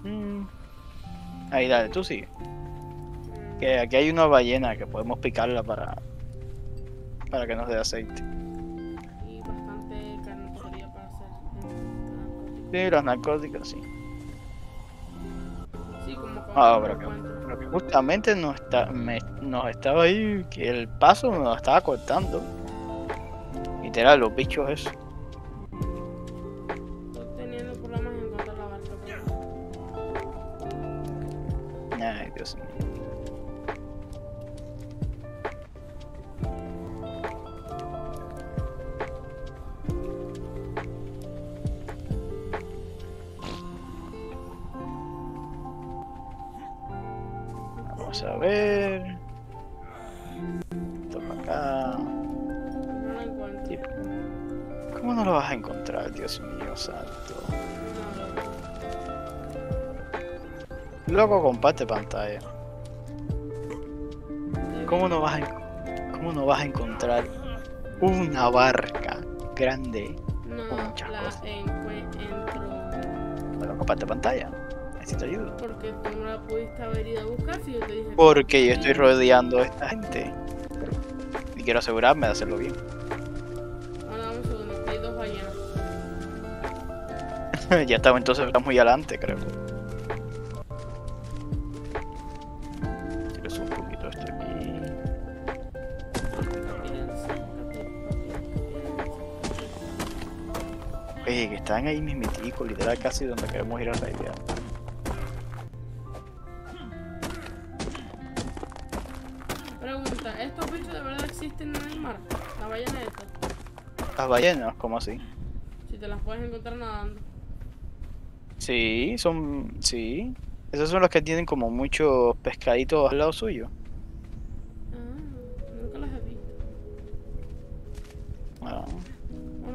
Mm. Ahí, dale, tú sigue. Que aquí hay una ballena que podemos picarla para, para que nos dé aceite. Y bastante carnicería para hacer narcóticos. Sí, los narcóticos, sí. Sí, como ah, pero que, pero que justamente nos, está, me, nos estaba ahí, que el paso nos estaba cortando. Literal, los bichos esos. Ay, Dios mío. Vamos a ver. Esto para acá. No lo encuentro. ¿Cómo no lo vas a encontrar, Dios mío santo? Loco, comparte pantalla. ¿Cómo no vas a, cómo no vas a encontrar una barca grande no, con muchas la cosas? Encuentro. Bueno, comparte pantalla. Necesito ayuda. Porque tú no la pudiste haber ido a buscar si yo te dije. Porque yo estoy rodeando a esta gente. Y quiero asegurarme de hacerlo bien. Ahora vamos a segundo, hay dos ballenas. Ya estamos, entonces estamos muy adelante, creo. Que están ahí mis miticos, literal, casi donde queremos ir a la idea. Pregunta, ¿estos bichos de verdad existen en el mar? ¿Las ballenas estas? ¿Las ballenas? ¿Cómo así? Si te las puedes encontrar nadando. Sí, son... sí. Esos son los que tienen como muchos pescaditos al lado suyo. Ah, nunca las he visto. Ah.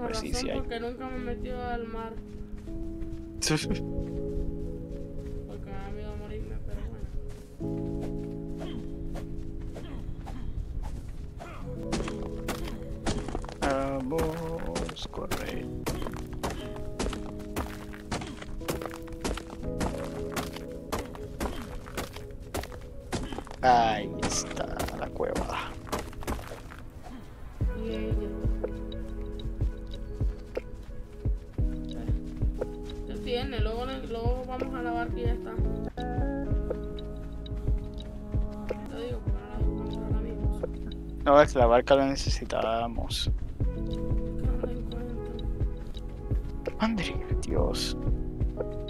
Pues sí, sí hay. Porque nunca me he metido al mar. Porque me da miedo morirme, pero bueno. Vamos, corre. Ahí está la cueva. Luego, luego vamos a la barca y ya está. Te digo, pero no la vamos a encontrar amigos. No, es que la barca la necesitábamos. André, Dios.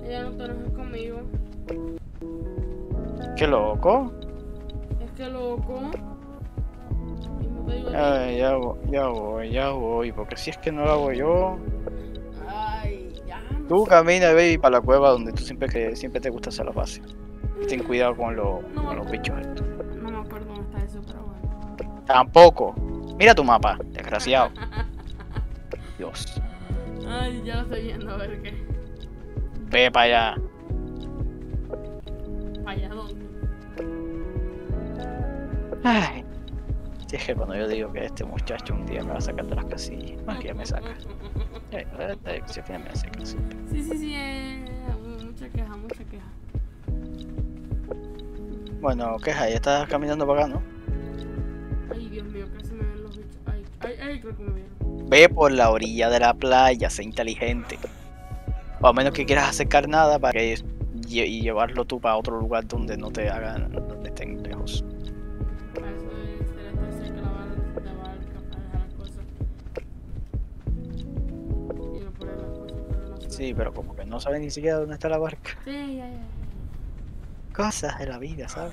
Ella no te enojes conmigo. ¿Qué loco? Es que loco. No te digo ay, que... ya voy, ya voy, ya voy. Porque si es que no la voy yo. Tú camina, baby, para la cueva donde tú siempre que siempre te gusta hacer la base. Ten cuidado con, lo, no con los bichos estos. No me acuerdo dónde está eso, pero bueno. Tampoco. Mira tu mapa, desgraciado. Dios. Ay, ya lo estoy viendo, a ver qué. Ve para allá. ¿Para allá dónde? Ay. Si es que cuando yo digo que este muchacho un día me va a sacar de las casillas, más que ya me saca. Sí, sí, sí, sí, eh, mucha queja, mucha queja. Bueno, queja, ya estás caminando para acá, ¿no? Ay, Dios mío, casi me ven los bichos. Ay, ay, ay, creo que me vieron. Ve por la orilla de la playa, sé inteligente. O a menos que quieras acercar nada para que y llevarlo tú para otro lugar donde no te hagan, donde estén lejos. Para eso estará tan cerca la barra para las cosas. Y no poner las cosas, pero no sé. Sí, pero como que no saben ni siquiera dónde está la barca. Sí, ya, ya. Cosas de la vida, ¿sabes?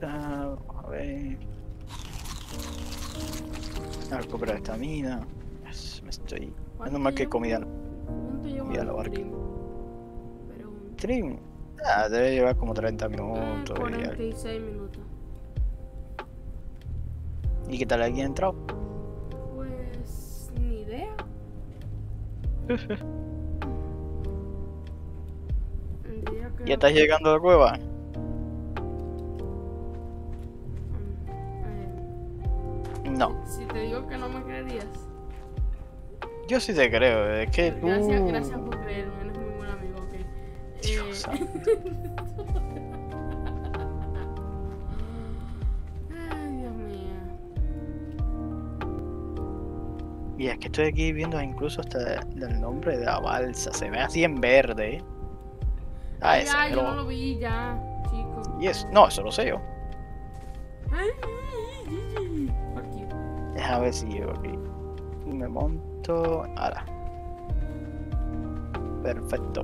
A ver. A recuperar estamina. Me estoy. Es normal que comida. Comida a la barca. Trim. Ah, debe llevar como treinta minutos. cuarenta y seis minutos. ¿Y qué tal alguien ha entrado? Pues. Ni idea. ¿Ya estás llegando a la cueva? No. Si te digo que no me creerías. Yo sí te creo, es que tú... Gracias, gracias por creerme, eres muy buen amigo, ok. Dios eh... Ay, Dios mío. Y es que estoy aquí viendo incluso hasta el nombre de la balsa, se ve así en verde, ¿eh? Ah, ay, ese, ya, yo no lo vi ya, chicos. Y eso, no, eso lo sé yo. Ay, a ver si llego aquí. Me monto. Ahora. Perfecto.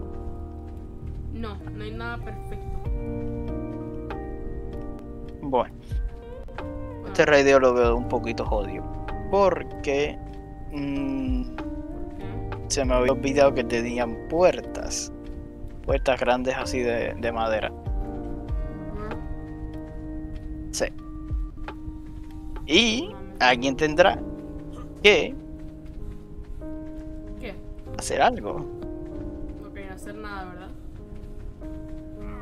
No, no hay nada perfecto. Bueno. Ah. Este radio lo veo un poquito jodido. Porque. Mmm, ¿Por se me había olvidado que tenían puertas. Puertas grandes así de, de madera. Ah. Sí. Y. Alguien tendrá que ¿Qué? hacer algo. Ok, hacer nada, ¿verdad?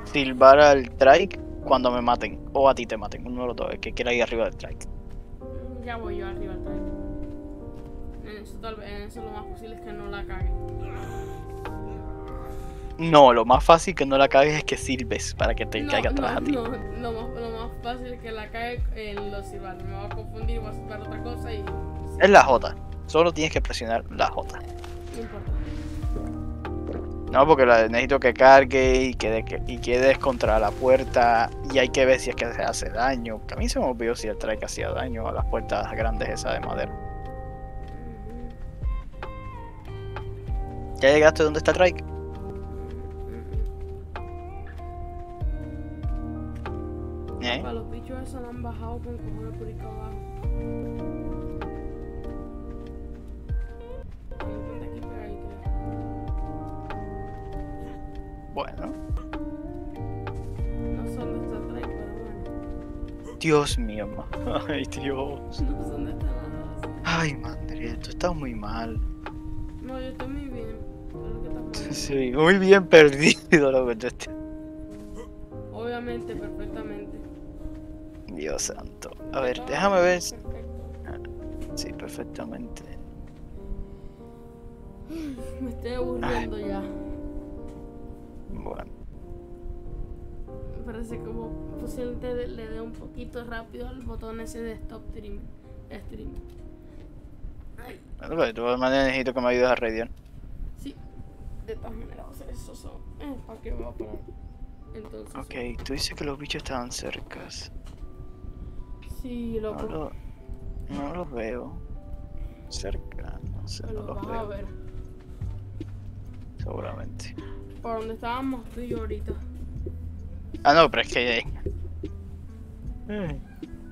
Silbar al trike cuando me maten. O a ti te maten, uno de los dos, el que quiera ir arriba del trike. Ya voy yo arriba del trike. En eso, tal vez, en eso lo más posible es que no la cague. No, lo más fácil que no la cagues es que silbes para que te no, caiga atrás no, a ti. No, lo más, lo más fácil es que la cague en los silbanos. Me va a confundir, voy a silbar otra cosa y... Es la J. Solo tienes que presionar la J. No importa. No, porque la, necesito que cargue y, quede, que, y quedes contra la puerta. Y hay que ver si es que se hace daño. Que a mí se me olvidó si el trike hacía daño a las puertas grandes esas de madera. ¿Ya llegaste donde está el trike? ¿Eh? Para los bichos esos lo han bajado con cojones por ahí abajo. Bueno. No sé dónde está el trike, pero bueno. Dios mío, ma. Ay, Dios. No sé dónde está nada. Ay, madre, tú estás muy mal. No, yo estoy muy bien. Estás sí, muy bien perdido lo que tú estás. Obviamente, perfectamente. Dios santo. A ver, déjame ver. Perfecto. Sí, perfectamente. Me estoy aburriendo Ay. ya. Bueno. Me parece como posiblemente le, le dé un poquito rápido al botón ese de stop stream. stream. Ay. Bueno, pues de todas maneras necesito que me ayudes a radiar. Sí, de todas maneras, o sea, eso son. Eh, ¿Para qué me va a poner? Entonces, ok, tú dices que los bichos estaban cercas. Sí, loco. No, lo, no los veo. Cerca, no sé, no los veo. A ver. Seguramente. Por donde estábamos tú y yo ahorita. Ah, no, pero es que... Eh.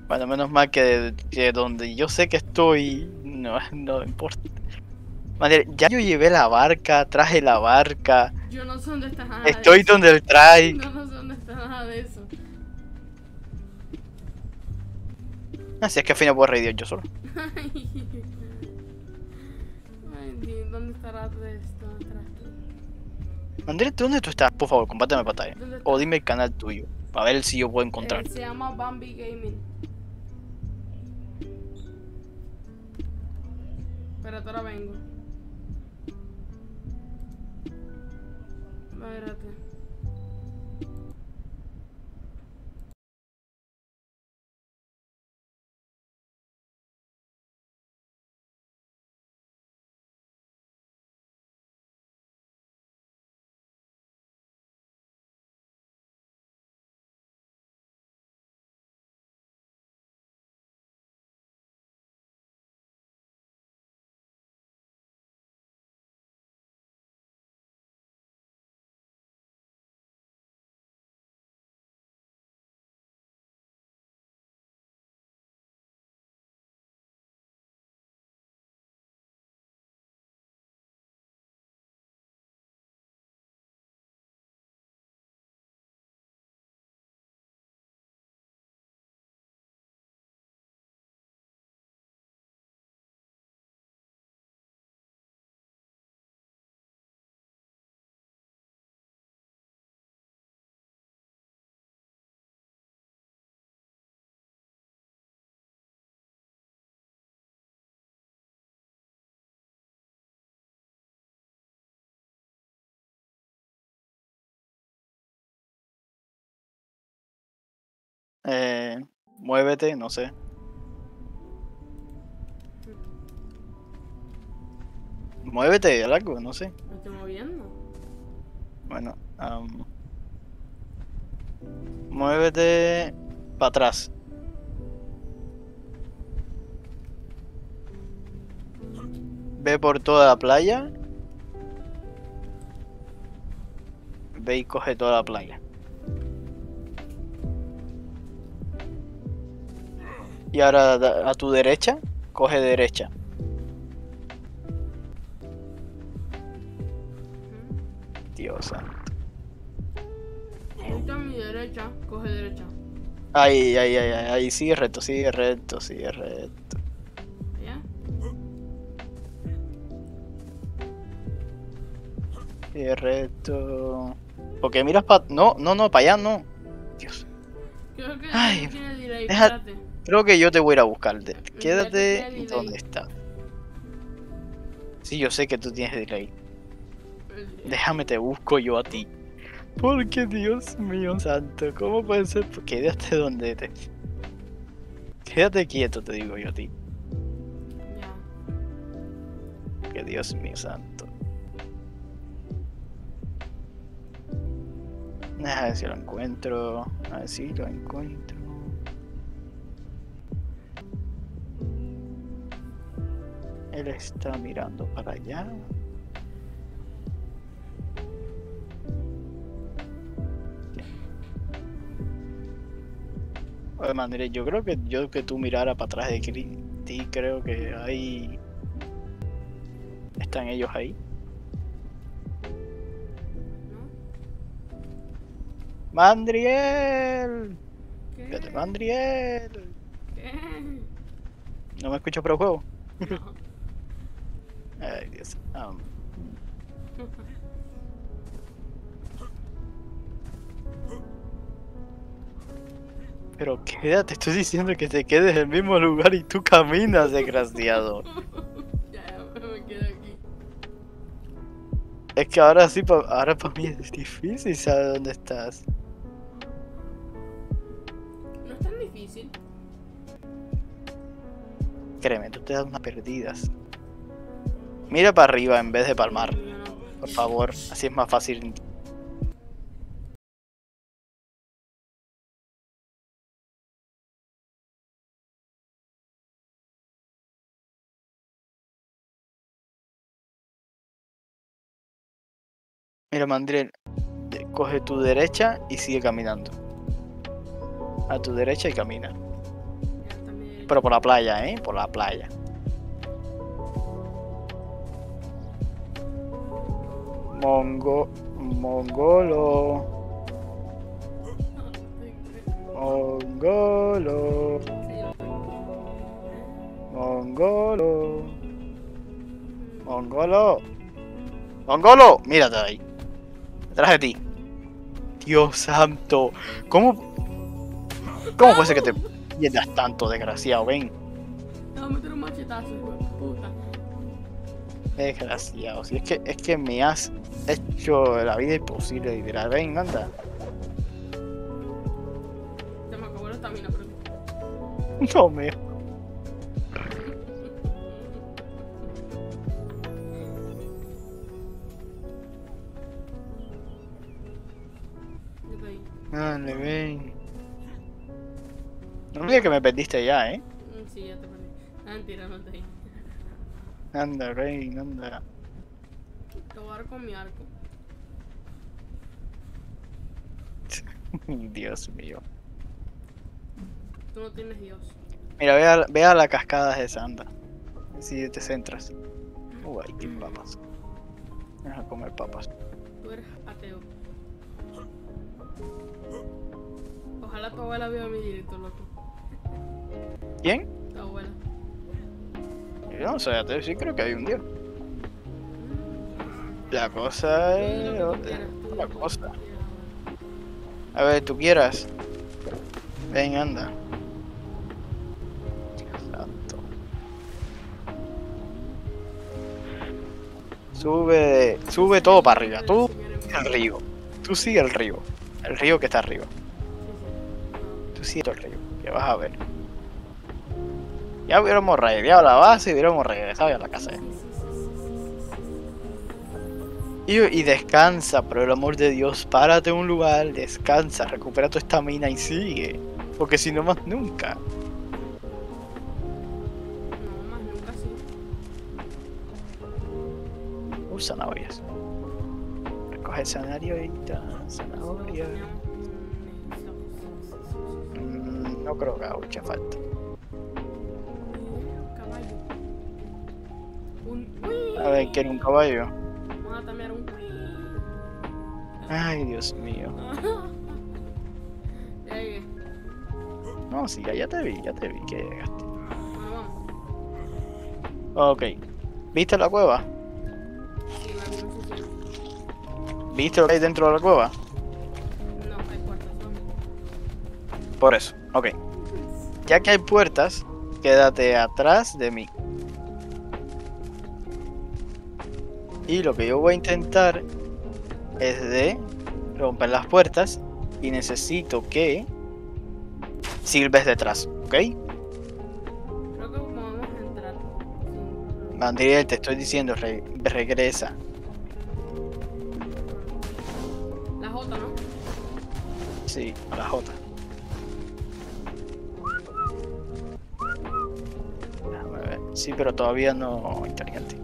Bueno, menos mal que, que donde yo sé que estoy, no, no importa. Madre, ya yo llevé la barca, traje la barca. Yo no sé dónde está nada. Estoy de eso. donde el trae. No, no sé dónde está nada de eso. Así es que al fin no puedo reír yo solo. Ay, ¿dónde estará esto? Andrés, ¿dónde tú estás? Por favor, compárteme pantalla. O dime el canal tuyo, para ver si yo puedo encontrar. Eh, se llama Bambi Gaming. Pero ahora vengo. Espérate. Eh, muévete, no sé. Muévete, algo, no sé. Me estoy moviendo. Bueno, um, muévete para atrás. Ve por toda la playa. Ve y coge toda la playa. Y ahora a tu derecha, coge derecha. Dios santo. Ahorita a mi derecha, coge derecha. Ahí, ahí, ahí, ahí, sigue recto, sigue recto, sigue recto. ¿Ya? Sigue recto. ¿Por qué miras para...? No, no, no, para allá no. Dios. Creo que Ay, tiene delay, deja... Creo que yo te voy a ir a buscarte. Quédate delay. Donde está. Sí, yo sé que tú tienes delay. Déjame te busco yo a ti. Porque Dios mío santo, ¿cómo puede ser? Quédate donde te... Quédate quieto, te digo yo a ti. Ya. Que Dios mío santo. A ver si lo encuentro. A ver si lo encuentro. Él está mirando para allá. De manera, yo creo que yo que tú mirara para atrás de ti, creo que ahí están ellos ahí. ¡Mandriel! ¿Qué? Fíjate, ¡Mandriel! ¿Qué? ¿No me escucho para el juego? No. Ay, Dios. Um. Pero quédate, te estoy diciendo que te quedes en el mismo lugar y tú caminas, desgraciado. Ya, me quedo aquí. Es que ahora sí, pa ahora para mí es difícil saber dónde estás. No es tan difícil. Créeme, tú te das unas perdidas. Mira para arriba en vez de palmar. Por favor, así es más fácil. Mira, Mandriel, coge tu derecha y sigue caminando. A tu derecha y camina. Pero por la playa, ¿eh? Por la playa. Mongo... Mongolo. Mongolo. Mongolo. Mongolo. Mongolo, mírate ahí. Detrás de ti. Dios santo. ¿Cómo? ¿Cómo puede ser que te pierdas tanto, desgraciado? Ven. No, me tiro un machetazo, puta. Desgraciado. Si es que es que me has hecho la vida imposible, literal. Ven, anda. Se me acabó la estamina, pero. No me. Dale, ven. No me digas que me perdiste ya, ¿eh? Sí, ya te perdí. Mentira, no te dije. Anda, Rey, anda. Te voy a dar con mi arco. Dios mío. Tú no tienes Dios. Mira, ve a, ve a la cascada de Santa. Si te centras. Uy, qué papas. Vamos a comer papas. Tú eres ateo. Ojalá tu abuela viva mi directo, loco. ¿Quién? Tu abuela. Yo no sé, yo sí creo que hay un dios. La cosa es... La cosa. A ver, tú quieras. Ven, anda. Santo. Sube... Sube todo para arriba. Tú el río. Tú sigue el río. El río que está arriba. siento, ya vas a ver. Ya hubiéramos raideado la base y hubiéramos regresado ya a la casa. Y, y descansa, por el amor de Dios, párate en un lugar, descansa, recupera tu estamina y sigue. Porque si no, más nunca. No, más nunca sí. Uh, zanahorias. Recoge el zanario y zanahoria. Mm, no creo que haga mucha falta. A ver, ¿quiere un caballo? Vamos a tamear un... Ay, Dios mío. No, sí, ya, ya te vi, ya te vi que llegaste. Ok. ¿Viste la cueva? ¿Viste lo que hay dentro de la cueva? No, hay puertas. Por eso, ok. Ya que hay puertas, quédate atrás de mí. Y lo que yo voy a intentar es de romper las puertas y necesito que sirves detrás, ¿ok? Creo que podemos entrar. Mandriel, te estoy diciendo, re regresa. La J, ¿no? Sí, a la J. Déjame ver. Sí, pero todavía no inteligente.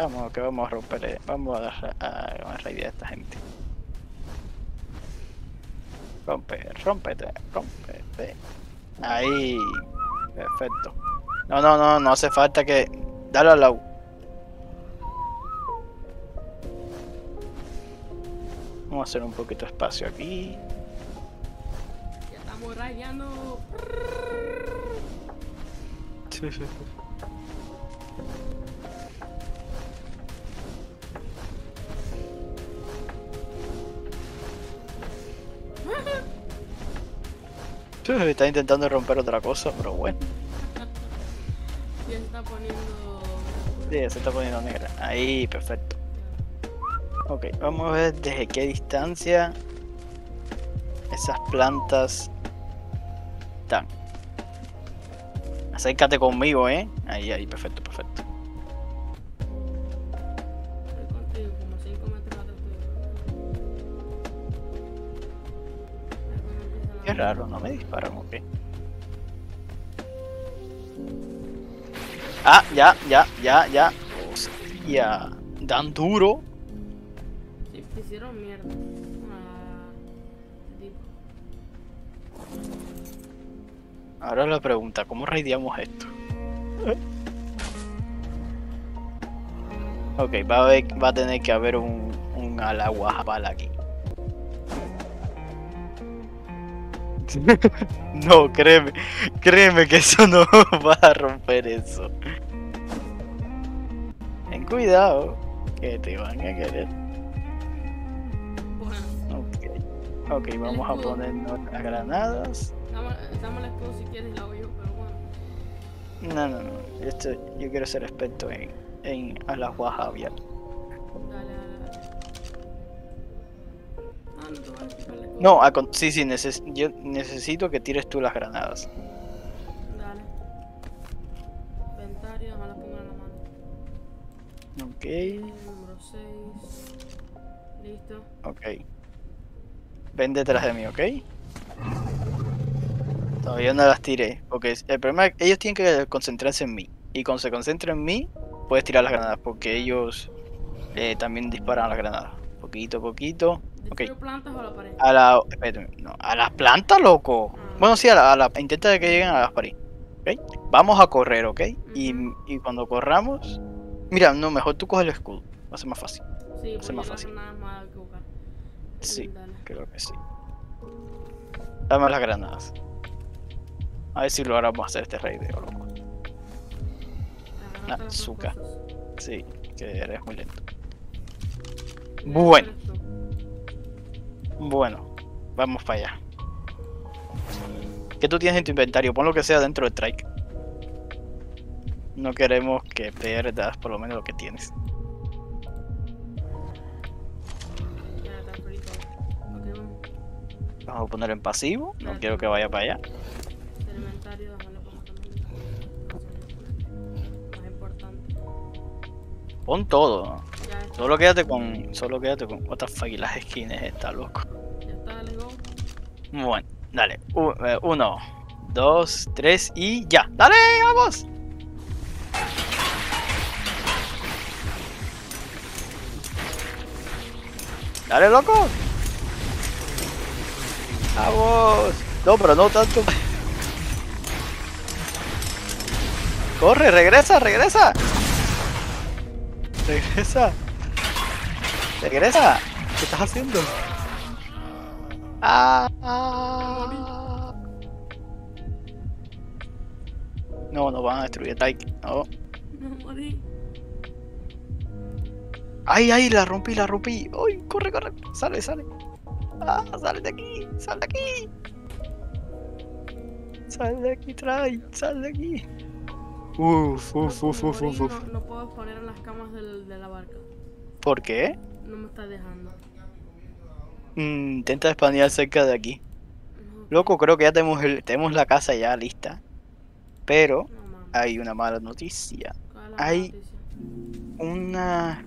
Vamos, que vamos a romper, vamos a, a, a raidear a esta gente. Rompe, rompete, rompete. Ahí, perfecto. No, no, no, no hace falta que... Dale al lado. Vamos a hacer un poquito de espacio aquí. Ya estamos raideando. Sí, sí, sí. Está intentando romper otra cosa, pero bueno. Ya se está poniendo... Sí, se está poniendo negra. Ahí, perfecto. Ok, vamos a ver desde qué distancia esas plantas están. Acércate conmigo, ¿eh? Ahí, ahí, perfecto, perfecto. Qué raro, no me disparan, ok. Ah, ya, ya, ya, ya. Hostia, dan duro. Sí, te hicieron mierda. Ah, ahora la pregunta, ¿cómo raideamos esto? Ok, va a, haber, va a tener que haber un, un alaguajapal aquí. No, créeme, créeme que eso no va a romper eso. Ten cuidado, que te van a querer. Bueno. Ok, okay, vamos a ponernos las granadas. Dame el escudo si quieres, lo hago yo, pero bueno. No, no, no, esto, yo quiero ser experto en, en a las guajabias. Dale, dale. No, a con sí, sí, neces yo necesito que tires tú las granadas. Dale. Inventario, me las pongo en la mano. Ok. Número seis. Listo. Ok. Ven detrás de mí, ¿ok? Todavía no las tiré, porque el problema es que ellos tienen que concentrarse en mí. Y cuando se concentren en mí, puedes tirar las granadas, porque ellos eh, también disparan las granadas. Poquito a poquito. Okay. ¿Plantas o a la pared? A la... Espérame, no, a las plantas, loco. Ah. Bueno, sí, a la, a la... intenta que lleguen a las paredes. ¿Okay? Vamos a correr, ¿ok? Uh-huh. y, y cuando corramos... Mira, no, mejor tú coges el escudo. Va a ser más fácil. Sí, va a ser más fácil. Más sí, dale. Creo que sí. Dame las granadas. A ver si logramos hacer este raid, loco. Ah, azúcar. Sí, que eres muy lento. Bueno. Bueno, vamos para allá. ¿Qué tú tienes en tu inventario? Pon lo que sea dentro del trike. No queremos que pierdas por lo menos lo que tienes. Vamos a poner en pasivo, no quiero que vaya para allá. Pon todo. Solo quédate con. Solo quédate con. What the fuck, y las skins, está loco. Ya está el go. Bueno, dale. U eh, uno, dos, tres y ya. ¡Dale! ¡Vamos! ¡Dale, loco! ¡Vamos! No, pero no tanto. ¡Corre! ¡Regresa! ¡Regresa! Regresa, regresa. ¿Qué estás haciendo? Ah, ah. No, nos van a destruir, Tyke. No. Ay, ay, la rompí, la rompí. Ay, corre, corre. Sale, sale. Ah, sale de aquí, sale de aquí. Sale de aquí, trae, sale de aquí. Uff, uff, uff, uff, uff. No puedo poner en las camas del, de la barca. ¿Por qué? No me está dejando. Mm, intenta expandir cerca de aquí. Uh-huh. Loco, creo que ya tenemos, el, tenemos la casa ya lista. Pero no, hay una mala noticia. Hay noticia? una...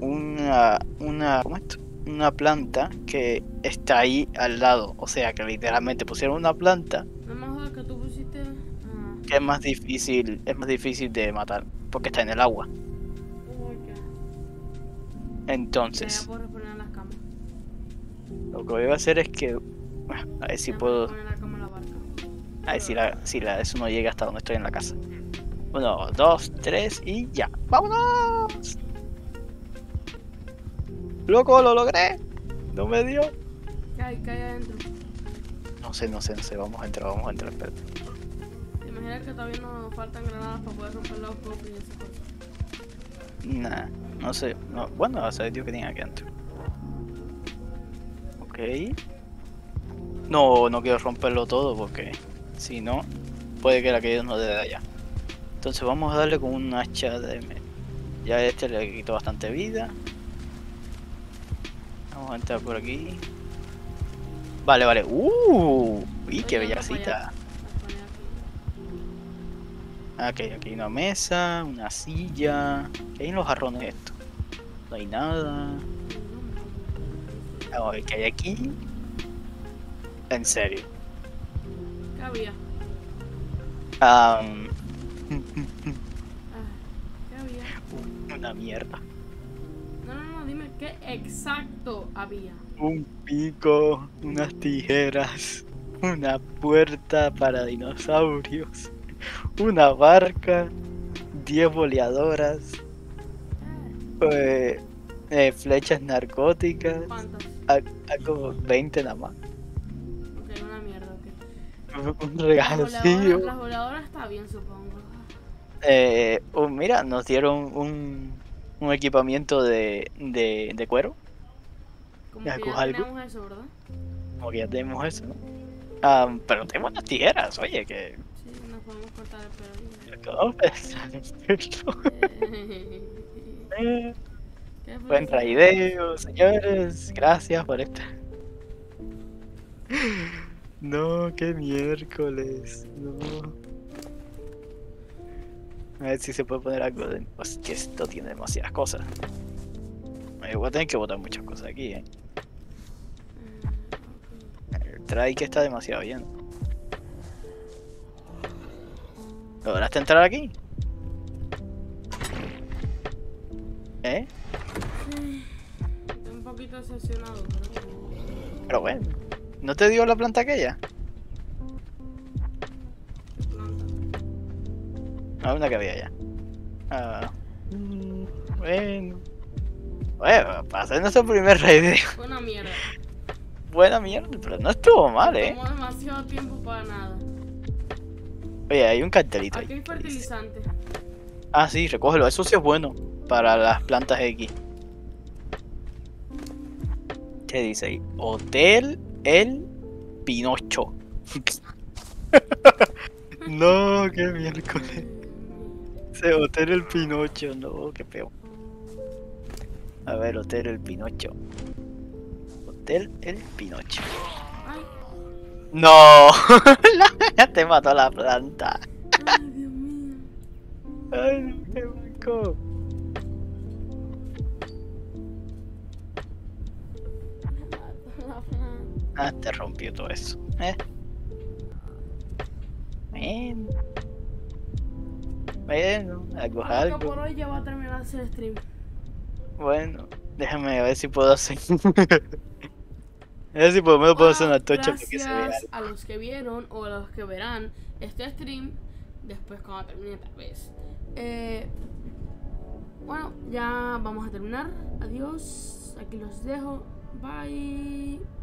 Una... Una... ¿Cómo es esto? Una planta que está ahí al lado. O sea, que literalmente pusieron una planta. Es más difícil, es más difícil de matar porque está en el agua. Entonces, lo que voy a hacer es que a ver si puedo, a ver si la, si la eso no llega hasta donde estoy en la casa. Uno, dos, tres y ya. ¡Vámonos! Loco, lo logré. No me dio. Cae, cae adentro. No sé, no sé, no sé. Vamos a entrar, vamos a entrar. Espérate. Mira que todavía nos faltan granadas para poder romper los copos y esas cosas. Nah, no sé. No, bueno, va a ser el tío que tiene aquí adentro. Ok. No, no quiero romperlo todo porque si no, puede que la que nos dé de allá. Entonces vamos a darle con un hacha de... Ya este le quitó bastante vida. Vamos a entrar por aquí. Vale, vale. ¡Uh! ¡Uy, qué bellacita! Ok, aquí hay una mesa, una silla. ¿Qué hay en los jarrones esto? No hay nada. Vamos a ver qué hay aquí. En serio. ¿Qué había? Um... ¿Qué había? Una mierda. No, no, no, dime qué exacto había. Un pico, unas tijeras, una puerta para dinosaurios. Una barca, diez boleadoras, eh, eh, flechas narcóticas, algo veinte nada más. Ok, una mierda, ok. Un regalcillo. Las boleadoras está bien, supongo. Eh, oh, mira, nos dieron un, un equipamiento de, de, de cuero. Como que ya tenemos eso, ¿verdad? Como que ya tenemos eso, ¿no? Ah, pero tenemos las tijeras, oye, que... Podemos cortar el pelo. Buen raideo, señores. Gracias por esta. No, que miércoles. No. A ver si se puede poner algo de... Es que esto tiene demasiadas cosas. Voy a tener que botar muchas cosas aquí, eh. El try que está demasiado bien. ¿Lograste entrar aquí? ¿Eh? Estoy un poquito obsesionado, pero... Pero bueno, ¿no te dio la planta aquella? ¿Qué planta? No, una que había allá. Ah, bueno. Bueno, para hacer nuestro primer raid. Buena mierda. Buena mierda, pero no estuvo mal, eh. Tomó demasiado tiempo para nada. Oye, hay un cartelito. Aquí hay fertilizante. Ah, sí, recógelo. Eso sí es bueno para las plantas X. ¿Qué dice ahí? Hotel El Pinocho. No, qué miércoles. Ese Hotel El Pinocho, no, qué feo. A ver, Hotel El Pinocho. Hotel El Pinocho. No, ya te mató la planta. Ay, Dios mío. Ay, qué rico. Ah, te rompió todo eso. ¿Eh? Bueno. Bueno, hago algo. Por hoy ya va a terminar el stream. Bueno, déjame a ver si puedo hacer. A ver si por lo menos puedo hacer una tocha para que se vea. Gracias a los que vieron o a los que verán este stream después cuando termine tal vez. Eh, bueno, ya vamos a terminar. Adiós. Aquí los dejo. Bye.